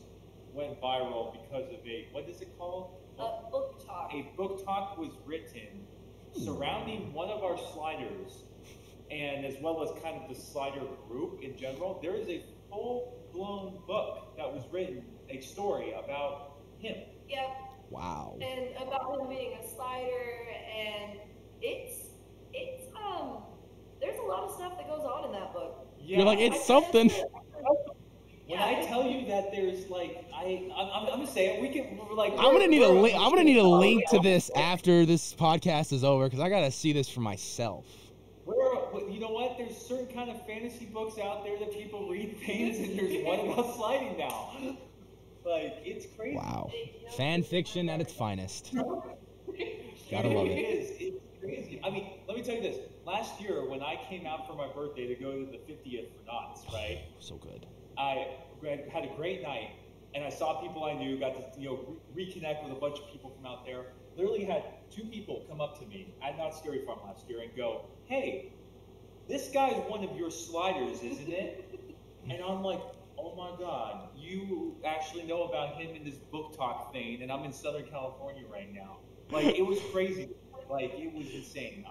went viral because of what is it called? A book talk. A book talk was written surrounding one of our sliders. And as well as kind of the slider group in general, there is a full-blown book that was written, a story about him. Yep. Wow. And about him being a slider, and it's there's a lot of stuff that goes on in that book. Yeah. You're like, it's something. When I tell you that there's like, I'm gonna say it. I'm gonna need a link to this after this podcast is over because I gotta see this for myself. You know what? There's certain kind of fantasy books out there that people read things, and there's one about sliding now. Like, it's crazy. Wow. Fan fiction at its finest. Gotta love it. It is. It's crazy. I mean, let me tell you this. Last year, when I came out for my birthday to go to the 50th for Knott's, right? So good. I had a great night, and I saw people I knew, got to, you know, reconnect with a bunch of people from out there. Literally had two people come up to me at Not Scary Farm last year and go, hey, this guy is one of your sliders, isn't it? And I'm like, oh my God, you actually know about him in this book talk thing, and I'm in Southern California right now. Like, it was crazy. Like, it was insane.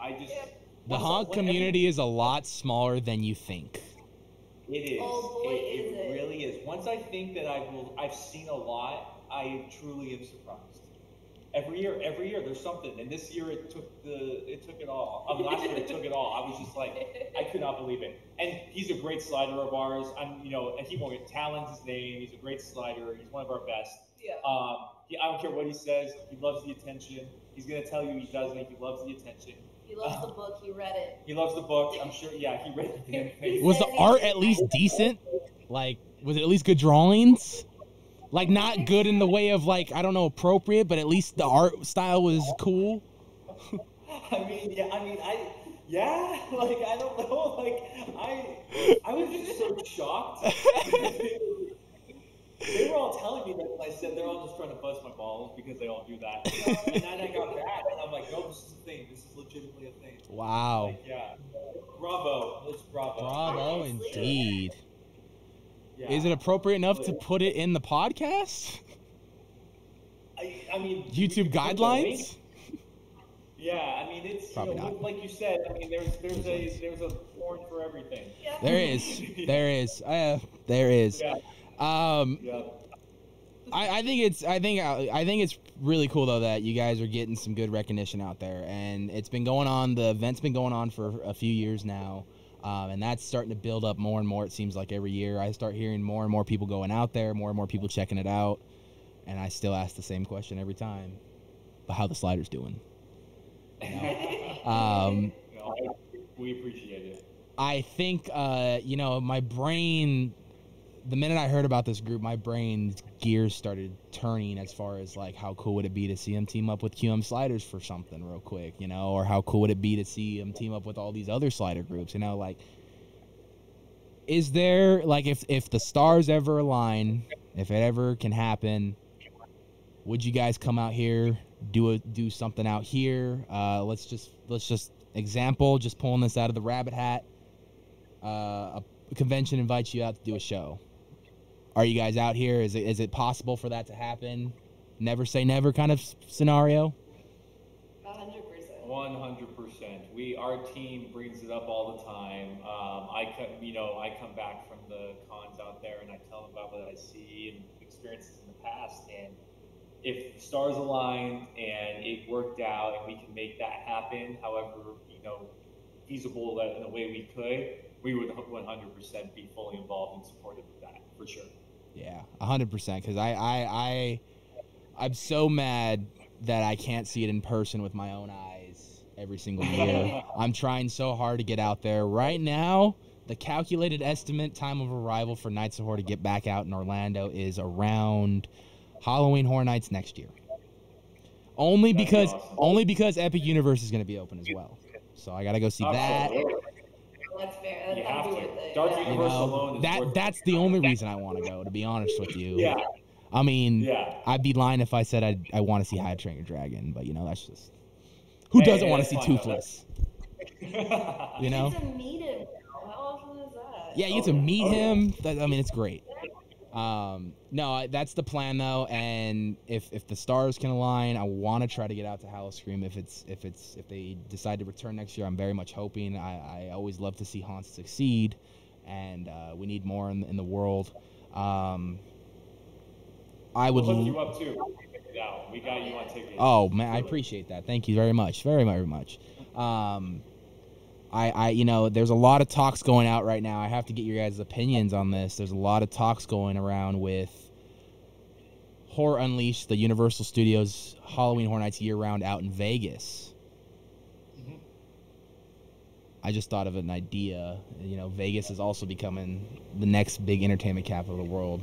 The haunt community is a lot smaller than you think. It is. Oh boy, it really is. Once I think that I've seen a lot, I truly am surprised. Every year there's something, and this year it took it all. Last year it took it all. I was just like, I could not believe it. And he's a great slider of ours. And he won't get Talon's his name. He's a great slider. He's one of our best. Yeah. I don't care what he says. He loves the attention. He's gonna tell you he doesn't. He loves the attention. He loves the book. He read it. He loves the book. I'm sure. Yeah, he read the damn thing. Was the art at least decent? Like, was it at least good drawings? Like, not good in the way of, like, I don't know, appropriate, but at least the art style was cool. I don't know. Like, I was just so shocked. They were all telling me that when I said they're all just trying to bust my balls because they all do that. And then I got that, and I'm like, no, this is a thing. This is legitimately a thing. Wow. Like, yeah. Bravo. It's bravo. Bravo, indeed. Yeah. Is it appropriate enough to put it in the podcast? YouTube guidelines? Yeah, it's probably not. Like you said, there's a horn for everything. Yeah. There is. Yeah. I think it's really cool though that you guys are getting some good recognition out there, and it's been going on. The event's been going on for a few years now, and that's starting to build up more and more. It seems like every year I start hearing more and more people going out there, more and more people checking it out, and I still ask the same question every time: but how the slider's doing? We appreciate it. I think my brain. The minute I heard about this group, my brain's gears started turning as far as, like, how cool would it be to see them team up with QM Sliders for something real quick, or how cool would it be to see them team up with all these other slider groups, like, is there, like, if the stars ever align, if it ever can happen, would you guys come out here, do something out here? Let's just pulling this out of the rabbit hat, a convention invites you out to do a show. Are you guys out here? Is it possible for that to happen? Never say never kind of scenario? 100%. 100%. Our team brings it up all the time. I come back from the cons out there and I tell them about what I see and experiences in the past. And if stars aligned and it worked out and we can make that happen, however, feasible in the way we could, we would 100% be fully involved and supportive of that, for sure. Yeah, 100%, because I'm so mad that I can't see it in person with my own eyes every single year. I'm trying so hard to get out there. Right now, the calculated estimate time of arrival for Nights of Horror to get back out in Orlando is around Halloween Horror Nights next year. Only because Epic Universe is going to be open as well. So I got to go see that. That's fair. That's alone. That's the only reason I want to go, to be honest with you. Yeah. I'd be lying if I said I want to see How to Train Your Dragon, but that's just who doesn't want to see Toothless. You get to meet him. How awesome is that? Yeah, you get to meet him. That, it's great. No, that's the plan though, and if the stars can align, I want to try to get out to Howl-O-Scream if they decide to return next year. I'm very much hoping. I always love to see haunts succeed, and we need more in the world. I would look you up too. We got you on tickets. Oh man, I appreciate that. Thank you very much, very very much. There's a lot of talks going out right now. I have to get your guys' opinions on this. There's a lot of talks going around with Horror Unleashed, the Universal Studios Halloween Horror Nights year-round out in Vegas. Mm-hmm. I just thought of an idea. Vegas is also becoming the next big entertainment capital of the world.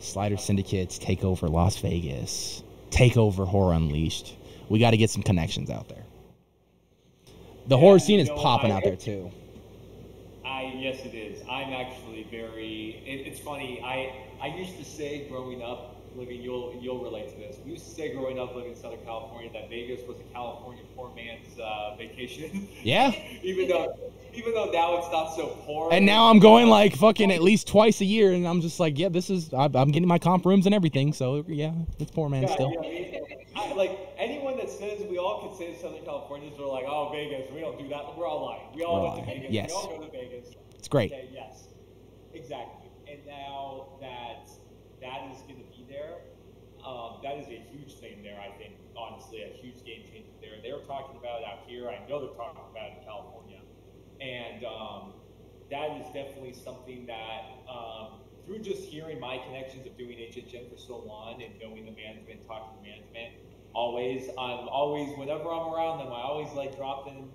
Slider syndicates take over Las Vegas. Take over Horror Unleashed. We got to get some connections out there. The horror scene is popping out there too. Yes, it is. I'm actually very. It's funny. I used to say growing up, living. You'll relate to this. We used to say growing up, living in Southern California, that Vegas was a California poor man's vacation. Yeah. even though now it's not so poor. And now I'm going like fucking at least twice a year, and I'm just like, yeah, this is. I'm getting my comp rooms and everything, so yeah, it's poor man still. Yeah, anyone that says we all can say Southern Californians are like, oh, Vegas, we don't do that. We're all lying. We all go to Vegas. Yes. We all go to Vegas. It's great. Okay, yes. Exactly. And now that is going to be there, that is a huge thing there, I think, honestly, a huge game changer there. They were talking about it out here. I know they're talking about it in California. And that is definitely something that, through just hearing my connections of doing HHN for so long and knowing the management, talking to management, whenever I'm around them, I always like dropping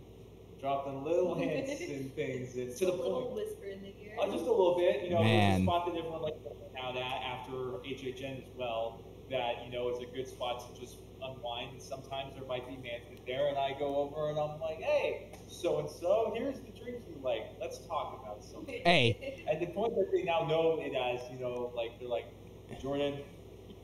little hints and things. It's to the point. A little whisper in the ear. Just a little bit, It's a spot that everyone likes now that after HHN as well, that, is a good spot to just unwind. And sometimes there might be management there, and I go over and I'm like, hey, so-and-so, here's the drink you like. Let's talk about something. Hey. At the point that they now know it as, they're like, Jordan,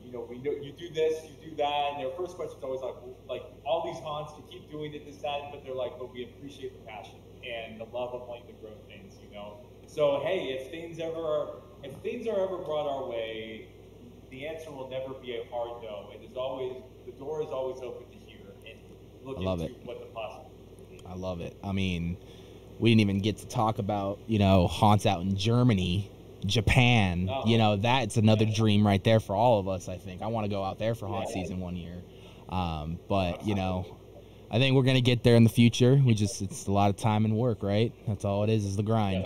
we know you do this, you do that, and their first question is always like all these haunts, you keep doing it, this, that, but they're like, but we appreciate the passion and the love of wanting to grow things, So hey, if things are ever brought our way, the answer will never be a hard no. It is always the door is always open to hear and look into what the possibility is. I love it. I mean, we didn't even get to talk about haunts out in Germany. Japan, that's another dream right there for all of us. I think I want to go out there for haunt season one year, but I think we're gonna get there in the future. It's a lot of time and work, right? That's all it is the grind.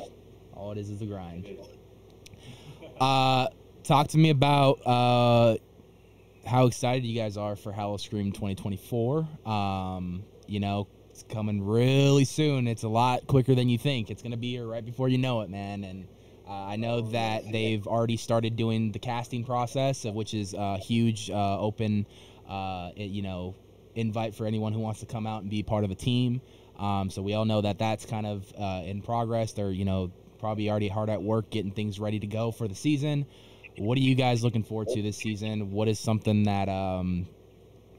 All it is the grind. Talk to me about how excited you guys are for Howl-O-Scream 2024. It's coming really soon. It's a lot quicker than you think. It's gonna be here right before you know it, man. And I know that they've already started doing the casting process, which is a huge open, invite for anyone who wants to come out and be part of a team. So we all know that that's kind of in progress. They're, probably already hard at work getting things ready to go for the season. What are you guys looking forward to this season? What is something that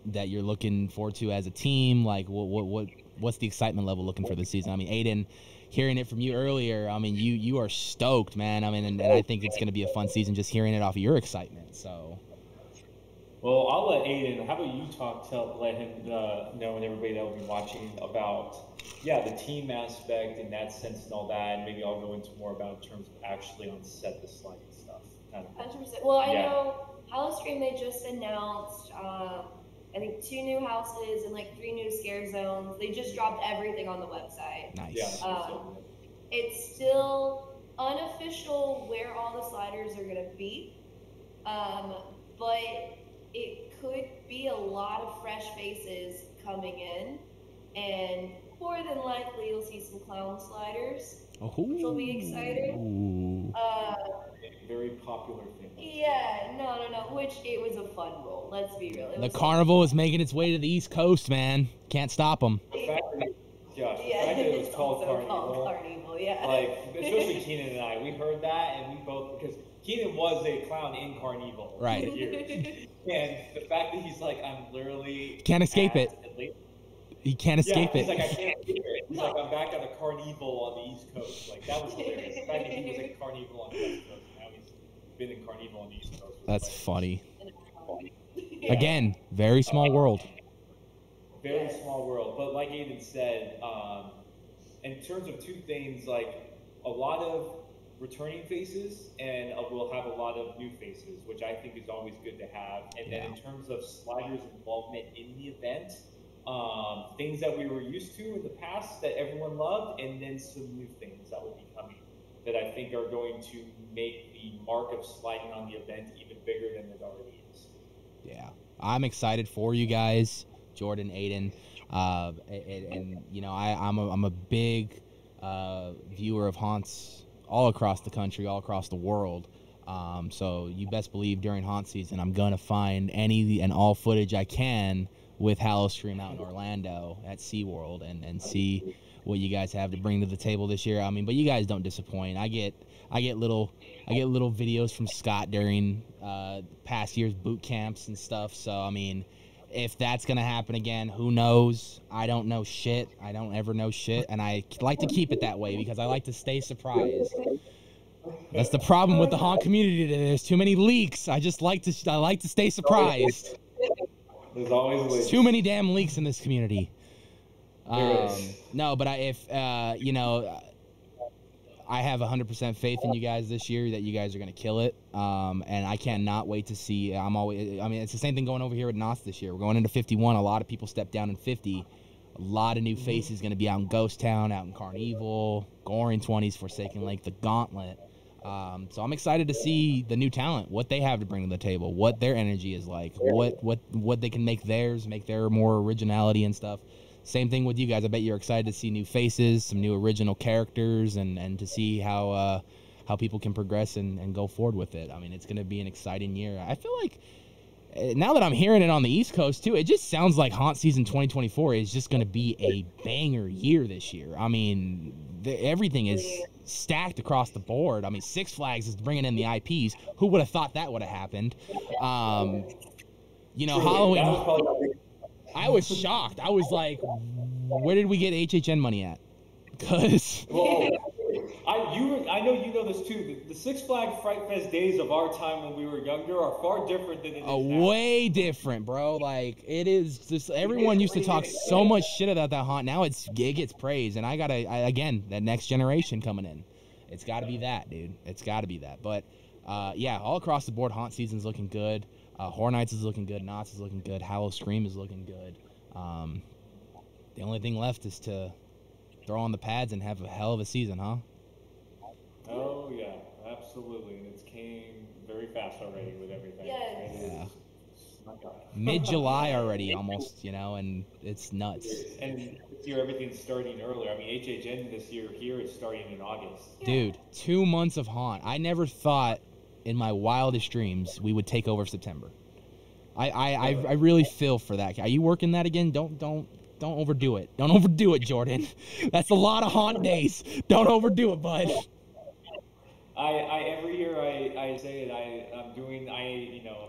that you're looking forward to as a team? Like, what's the excitement level looking for this season? I mean, Aiden, hearing it from you earlier, I mean, you are stoked, man. I mean, and I think it's going to be a fun season just hearing it off of your excitement. So, well, I'll let Aiden. How about you let him know and everybody that will be watching about, the team aspect in that sense and all that. And maybe I'll go into more about in terms of actually on set the sliding stuff. Kind of. 100%. Well, I know Howl-O-Scream, they just announced, I think 2 new houses and like 3 new scare zones. They just dropped everything on the website. Nice. Yeah, it's still unofficial where all the sliders are going to be, but it could be a lot of fresh faces coming in, and more than likely you'll see some clown sliders, which will be exciting. Very popular thing. Yeah, no, which it was a fun role. Let's be real. The Carnival is making its way to the East Coast, man. Can't stop them. The fact that it was called Carnival. Yeah. Like, especially Keenan and I, we heard that, and we both, because Keenan was a clown in Carnival. Right. For years. And the fact that he's like, I'm literally... Can't escape it. He can't escape it. He's like, I can't escape it. He's like, I'm back at a Carnival on the East Coast. Like, that was hilarious. The fact that he was at Carnival on the West Coast. Been in Carnival on the East Coast. That's funny. Again, very small world. Very small world. But like Aiden said, in terms of 2 things, like a lot of returning faces, and we'll have a lot of new faces, which I think is always good to have. And then in terms of sliders' involvement in the event, things that we were used to in the past that everyone loved, and then some new things that will be coming that I think are going to make the mark of sliding on the event even bigger than it already is. Yeah, I'm excited for you guys, Jordan, Aiden, and I'm a big viewer of haunts all across the country, all across the world. So you best believe during haunt season, I'm gonna find any and all footage I can with Howl-O-Scream out in Orlando at SeaWorld and see what you guys have to bring to the table this year. I mean, but you guys don't disappoint. I get little videos from Scott during past years boot camps and stuff. So I mean, if that's gonna happen again, who knows? I don't know shit. I don't ever know shit, and I like to keep it that way because I like to stay surprised. That's the problem with the haunt community today. There's too many leaks. I like to stay surprised. There's always leaks. Too many damn leaks in this community. No, but I, if I have 100% faith in you guys this year that you guys are going to kill it. And I cannot wait to see. It's the same thing going over here with Knott's this year. We're going into 51. A lot of people stepped down in 50. A lot of new faces going to be out in Ghost Town, out in Carnival, Goring 20s, Forsaken Lake, the Gauntlet. So I'm excited to see the new talent, what they have to bring to the table, what their energy is like, what they can make theirs, make their more originality and stuff. Same thing with you guys. I bet you're excited to see new faces, some new original characters, and to see how people can progress and go forward with it. I mean, it's going to be an exciting year. I feel like now that I'm hearing it on the East Coast, too, it just sounds like Haunt Season 2024 is just going to be a banger year this year. I mean, everything is stacked across the board. I mean, Six Flags is bringing in the IPs. Who would have thought that would have happened? Halloween... I was shocked. I was like, where did we get HHN money at? Because... I know you know this too. The Six Flags Fright Fest days of our time when we were younger are far different than it is now. Way different, bro. Like, it is just, everyone used to talk so much shit about that haunt. Now it gets praised. And I got to, again, that next generation coming in. It's got to be that, dude. It's got to be that. But, yeah, all across the board, Haunt Season's looking good. Horror Nights is looking good. Knott's is looking good. Howl-O-Scream is looking good. The only thing left is to throw on the pads and have a hell of a season, huh? Oh, yeah, absolutely. And it's came very fast already with everything. Yes. Yeah. Mid-July already almost, you know, and it's nuts. And this year everything's starting earlier. I mean, HHN this year here is starting in August. Yeah. Dude, 2 months of haunt. I never thought in my wildest dreams we would take over September. I really feel for that. Are you working that again? Don't overdo it. Don't overdo it, Jordan. That's a lot of haunt days. Don't overdo it, bud. Every year I'm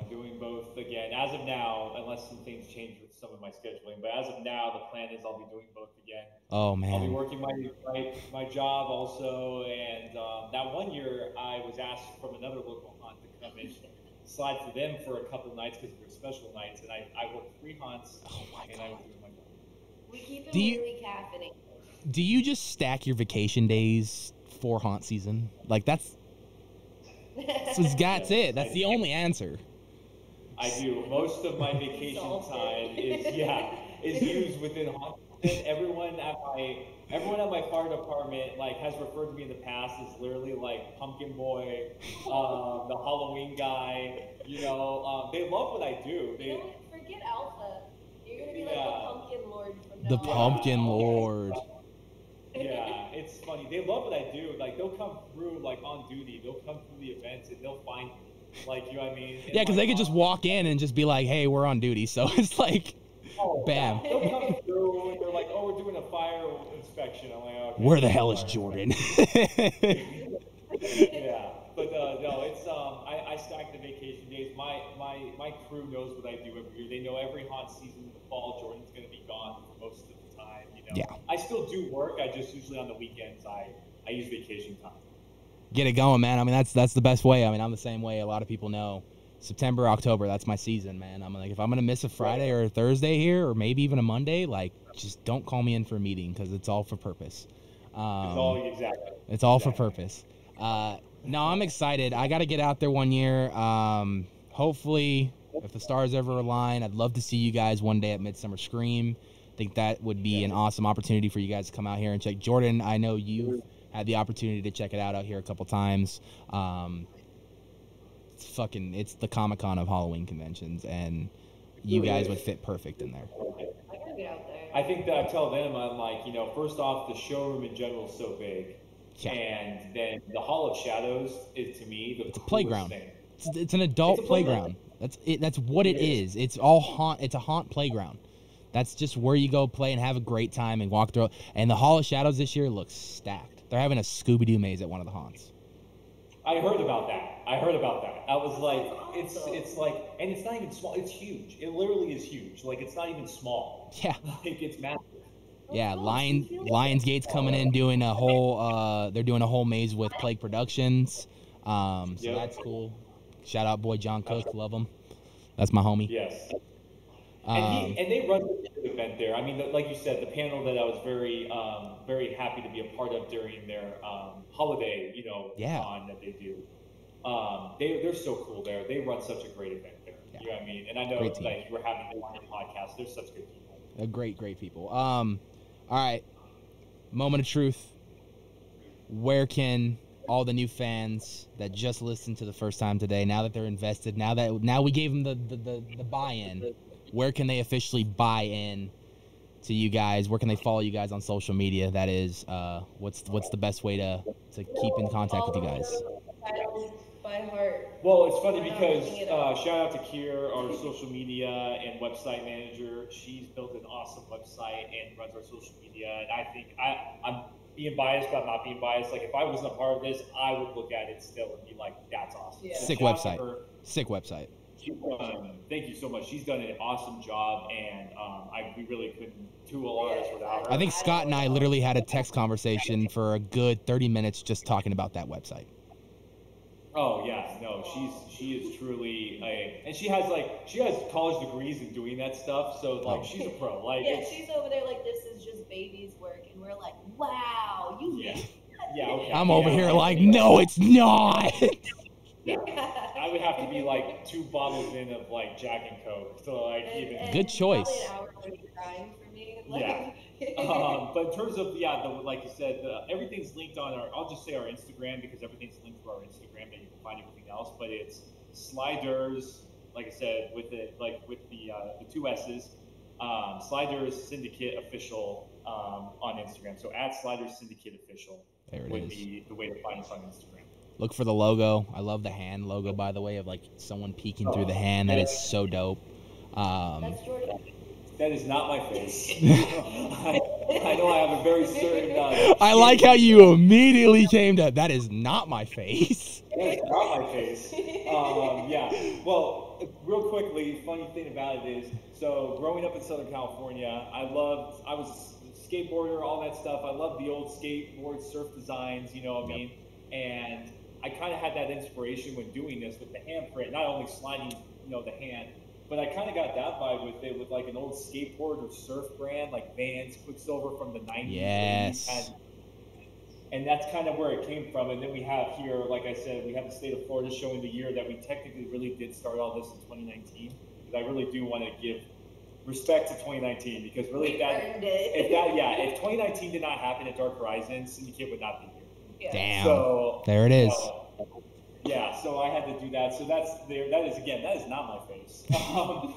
doing both again. As of now, unless some things change with some of my scheduling, but as of now, the plan is I'll be doing both again. Oh man! I'll be working my job also, and that one year I was asked from another local haunt to come in, slide for them for a couple nights because they were special nights, and I worked 3 haunts. Oh my God! I was doing my job. We keep it really happening. Do you just stack your vacation days for haunt season? Like that's it. That's the only answer. I do. Most of my vacation time is used within haunt season. Everyone at my fire department like has referred to me in the past as literally like Pumpkin Boy, the Halloween guy. You know, they love what I do. They forget Alpha. You're gonna be like the Pumpkin Lord from now on. The Pumpkin Lord. Yeah, it's funny. They love what I do. Like, they'll come through, like, on duty. They'll come through the events, and they'll find me. Like, you know what I mean? Yeah, because they could just walk in and just be like, hey, we're on duty. So it's like, bam. Yeah. They'll come through, and they're like, oh, we're doing a fire inspection. I'm like, okay. Where the hell is Jordan? Yeah. But, no, it's, I stack the vacation days. My crew knows what I do every year. They know every haunt season in the fall, Jordan's going to be gone for most of the time, you know. Yeah. I still do work. I just usually on the weekends I use vacation time. Get it going, man. I mean that's the best way. I mean I'm the same way. A lot of people know September, October, that's my season, man. I'm like if I'm gonna miss a Friday or a Thursday here or maybe even a Monday, like just don't call me in for a meeting because it's all for purpose. It's all for purpose. No, I'm excited. I got to get out there one year. Hopefully, if the stars ever align, I'd love to see you guys one day at Midsummer Scream. I think that would be an awesome opportunity for you guys to come out here and check. Jordan, I know you've had the opportunity to check it out here a couple times. It's the Comic-Con of Halloween conventions, and you guys would fit perfect in there. I gotta get out there. I think that I tell them, I'm like, you know, first off, the showroom in general is so big, and then the Hall of Shadows is to me the coolest playground. Thing. It's an adult playground. That's it. That's what it is. It's all haunt. It's a haunt playground. That's just where you go play and have a great time and walk through. And the Hall of Shadows this year looks stacked. They're having a Scooby-Doo maze at one of the haunts. I heard about that. I was like, it's like, and it's not even small. It's huge. It literally is huge. Like, it's not even small. Yeah. Like, it's massive. Yeah, Lionsgate's coming in doing a whole, they're doing a whole maze with Plague Productions. So that's cool. Shout out boy John Cook. Love him. That's my homie. Yes. And they run the event there. I mean, like you said, the panel that I was very happy to be a part of during their holiday, con that they do. They're so cool there. They run such a great event there. Yeah. You know what I mean? And I know like we're having them on your podcast. They're such good people. Great people. All right. Moment of truth. Where can all the new fans that just listened to the first time today, now that they're invested, now we gave them the buy-in, where can they officially buy in to you guys? Where can they follow you guys on social media? That is, what's the best way to keep in contact with you guys? By heart. Well, it's funny because shout out to Kier, our social media and website manager. She's built an awesome website and runs our social media. And I think I'm being biased, but I'm not being biased. Like, if I wasn't a part of this, I would look at it still and be like, that's awesome. Yeah. Sick website. Thank you so much. She's done an awesome job, and we really couldn't do a lot of this without her. I think Scott and I literally had a text conversation for a good 30 minutes just talking about that website. Oh yeah, no, she is truly and she has college degrees in doing that stuff, so she's a pro. Like, yeah, she's over there like, this is just baby's work, and we're like, wow, you. Yeah. Yeah. Okay. I'm over here like, no, it's not. Yeah. I would have to be like 2 bottles in of like Jack and Coke, so like and good choice. Probably an hour crying for me. But in terms of like you said, everything's linked on I'll just say our Instagram, because everything's linked to our Instagram that you can find everything else. But it's Sliders, like I said, with the 2 S's, Sliders Syndicate Official on Instagram. So @ Sliders Syndicate Official would be the way to find us on Instagram. Look for the logo. I love the hand logo, by the way, of like someone peeking through the hand. That is so dope. That's Jordan. That is not my face. I know I have a very certain... I like how you immediately came to, that is not my face. That is not my face. Well, real quickly, funny thing about it is, so growing up in Southern California, I was a skateboarder, all that stuff. I loved the old skateboard surf designs, you know what I mean? And I kind of had that inspiration when doing this with the handprint, not only sliding, the hand, but I kind of got that vibe with it, with like an old skateboard or surf brand, like Vans, Quicksilver from the 90s. Yes. And that's kind of where it came from. And then we have here, like I said, we have the state of Florida showing the year that we technically really did start all this in 2019. Because I really do want to give respect to 2019, because really if 2019 did not happen at Dark Horizon, Syndicate would not be here. Damn. So, there it is. So I had to do that. So that's there. That is, again, that is not my face. So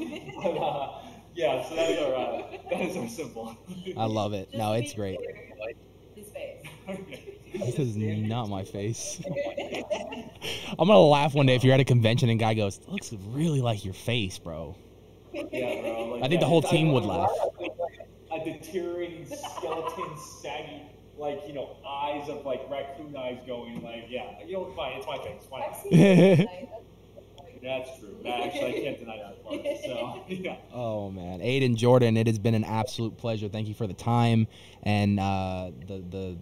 that is our symbol. I love it. Just it's great. His face. This is not my face. I'm gonna laugh one day if you're at a convention and guy goes, it looks really like your face, bro. Yeah, bro. Like, I think the whole team would laugh. A deteriorating skeleton, saggy. Eyes of like raccoon eyes going fine, it's my face, it's my face. That's true. I can't deny that part. So, yeah. Oh man, Aiden, Jordan, it has been an absolute pleasure. Thank you for the time and the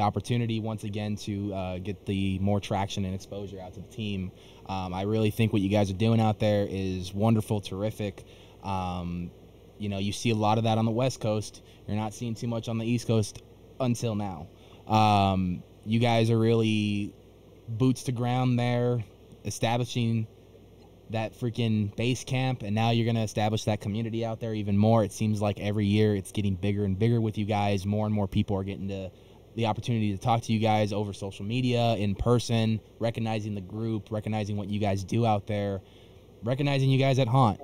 opportunity once again to get the more traction and exposure out to the team. I really think what you guys are doing out there is wonderful, terrific. You see a lot of that on the West Coast. You're not seeing too much on the East Coast. Until now, you guys are really boots to ground there, establishing that freaking base camp, and now you're going to establish that community out there even more. It seems like every year it's getting bigger and bigger with you guys. More and more people are getting the opportunity to talk to you guys over social media, in person, recognizing the group, recognizing what you guys do out there, recognizing you guys at Haunt,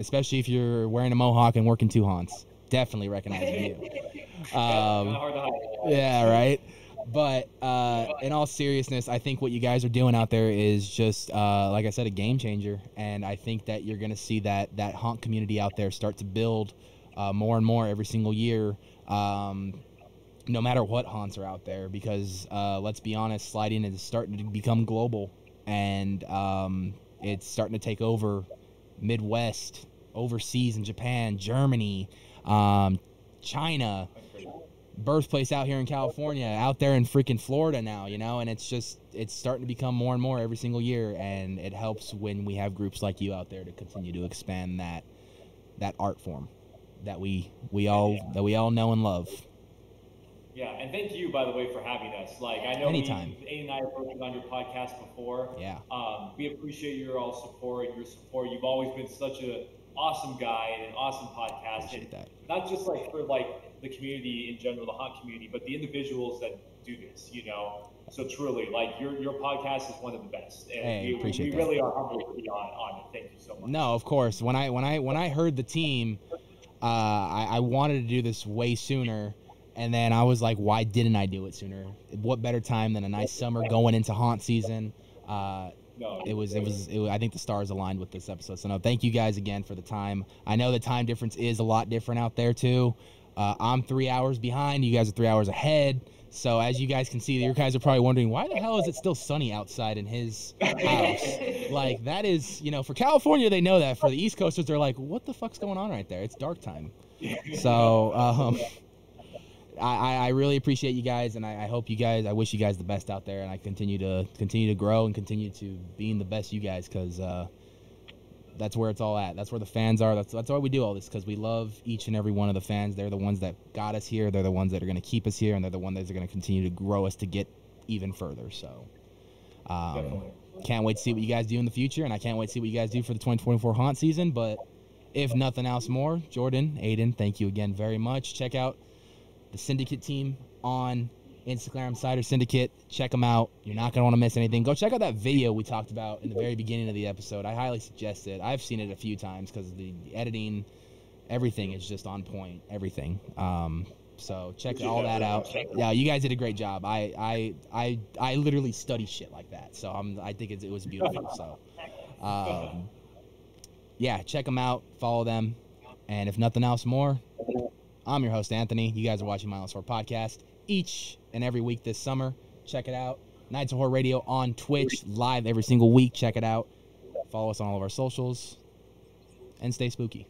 especially if you're wearing a mohawk and working 2 haunts. Definitely recognizing you. But in all seriousness, I think what you guys are doing out there is just like I said, a game changer, and I think that you're gonna see that Haunt community out there start to build more and more every single year, no matter what haunts are out there, because let's be honest, sliding is starting to become global, and it's starting to take over Midwest, overseas in Japan, Germany, China, birthplace out here in California, out there in freaking Florida now, and it's starting to become more and more every single year, and it helps when we have groups like you out there to continue to expand that that art form that we all know and love. Yeah, and thank you, by the way, for having us. Like, I know Aiden and I have worked on your podcast before. Yeah. We appreciate your all's support and your support. You've always been such an awesome guy and an awesome podcast. Appreciate that. Not just like for like the community in general, the haunt community, but the individuals that do this, you know. So truly, like your podcast is one of the best, and hey, we really are humbled to be on it. Thank you so much. No, of course. When I heard the team, I wanted to do this way sooner. And then I was like, why didn't I do it sooner? What better time than a nice summer going into haunt season? I think the stars aligned with this episode. So no, thank you guys again for the time. I know the time difference is a lot different out there too. I'm 3 hours behind. You guys are 3 hours ahead. So as you guys can see, your guys are probably wondering, why the hell is it still sunny outside in his house? Like that is, you know, for California, they know that. For the East Coasters, they're like, what the fuck's going on right there? It's dark time. So, I really appreciate you guys, and I hope you guys, I wish you guys the best out there, and I continue to grow and continue to being the best you guys, because that's where it's all at. That's where the fans are. That's why we do all this, because we love each and every one of the fans. They're the ones that got us here. They're the ones that are going to keep us here, and they're the ones that are going to continue to grow us to get even further. So can't wait to see what you guys do in the future, and I can't wait to see what you guys do for the 2024 haunt season. But if nothing else more, Jordan, Aiden, thank you again very much. Check out the Syndicate team on Instagram, Slider Syndicate. Check them out. You're not going to want to miss anything. Go check out that video we talked about in the very beginning of the episode. I highly suggest it. I've seen it a few times because the editing, everything is just on point, everything. So check all that out. Yeah, you guys did a great job. I literally study shit like that. So I think it was beautiful. So, yeah, check them out. Follow them. And if nothing else more, I'm your host, Anthony. You guys are watching Mindless Horror Podcast each and every week this summer. Check it out. Nights of Horror Radio on Twitch, live every single week. Check it out. Follow us on all of our socials. And stay spooky.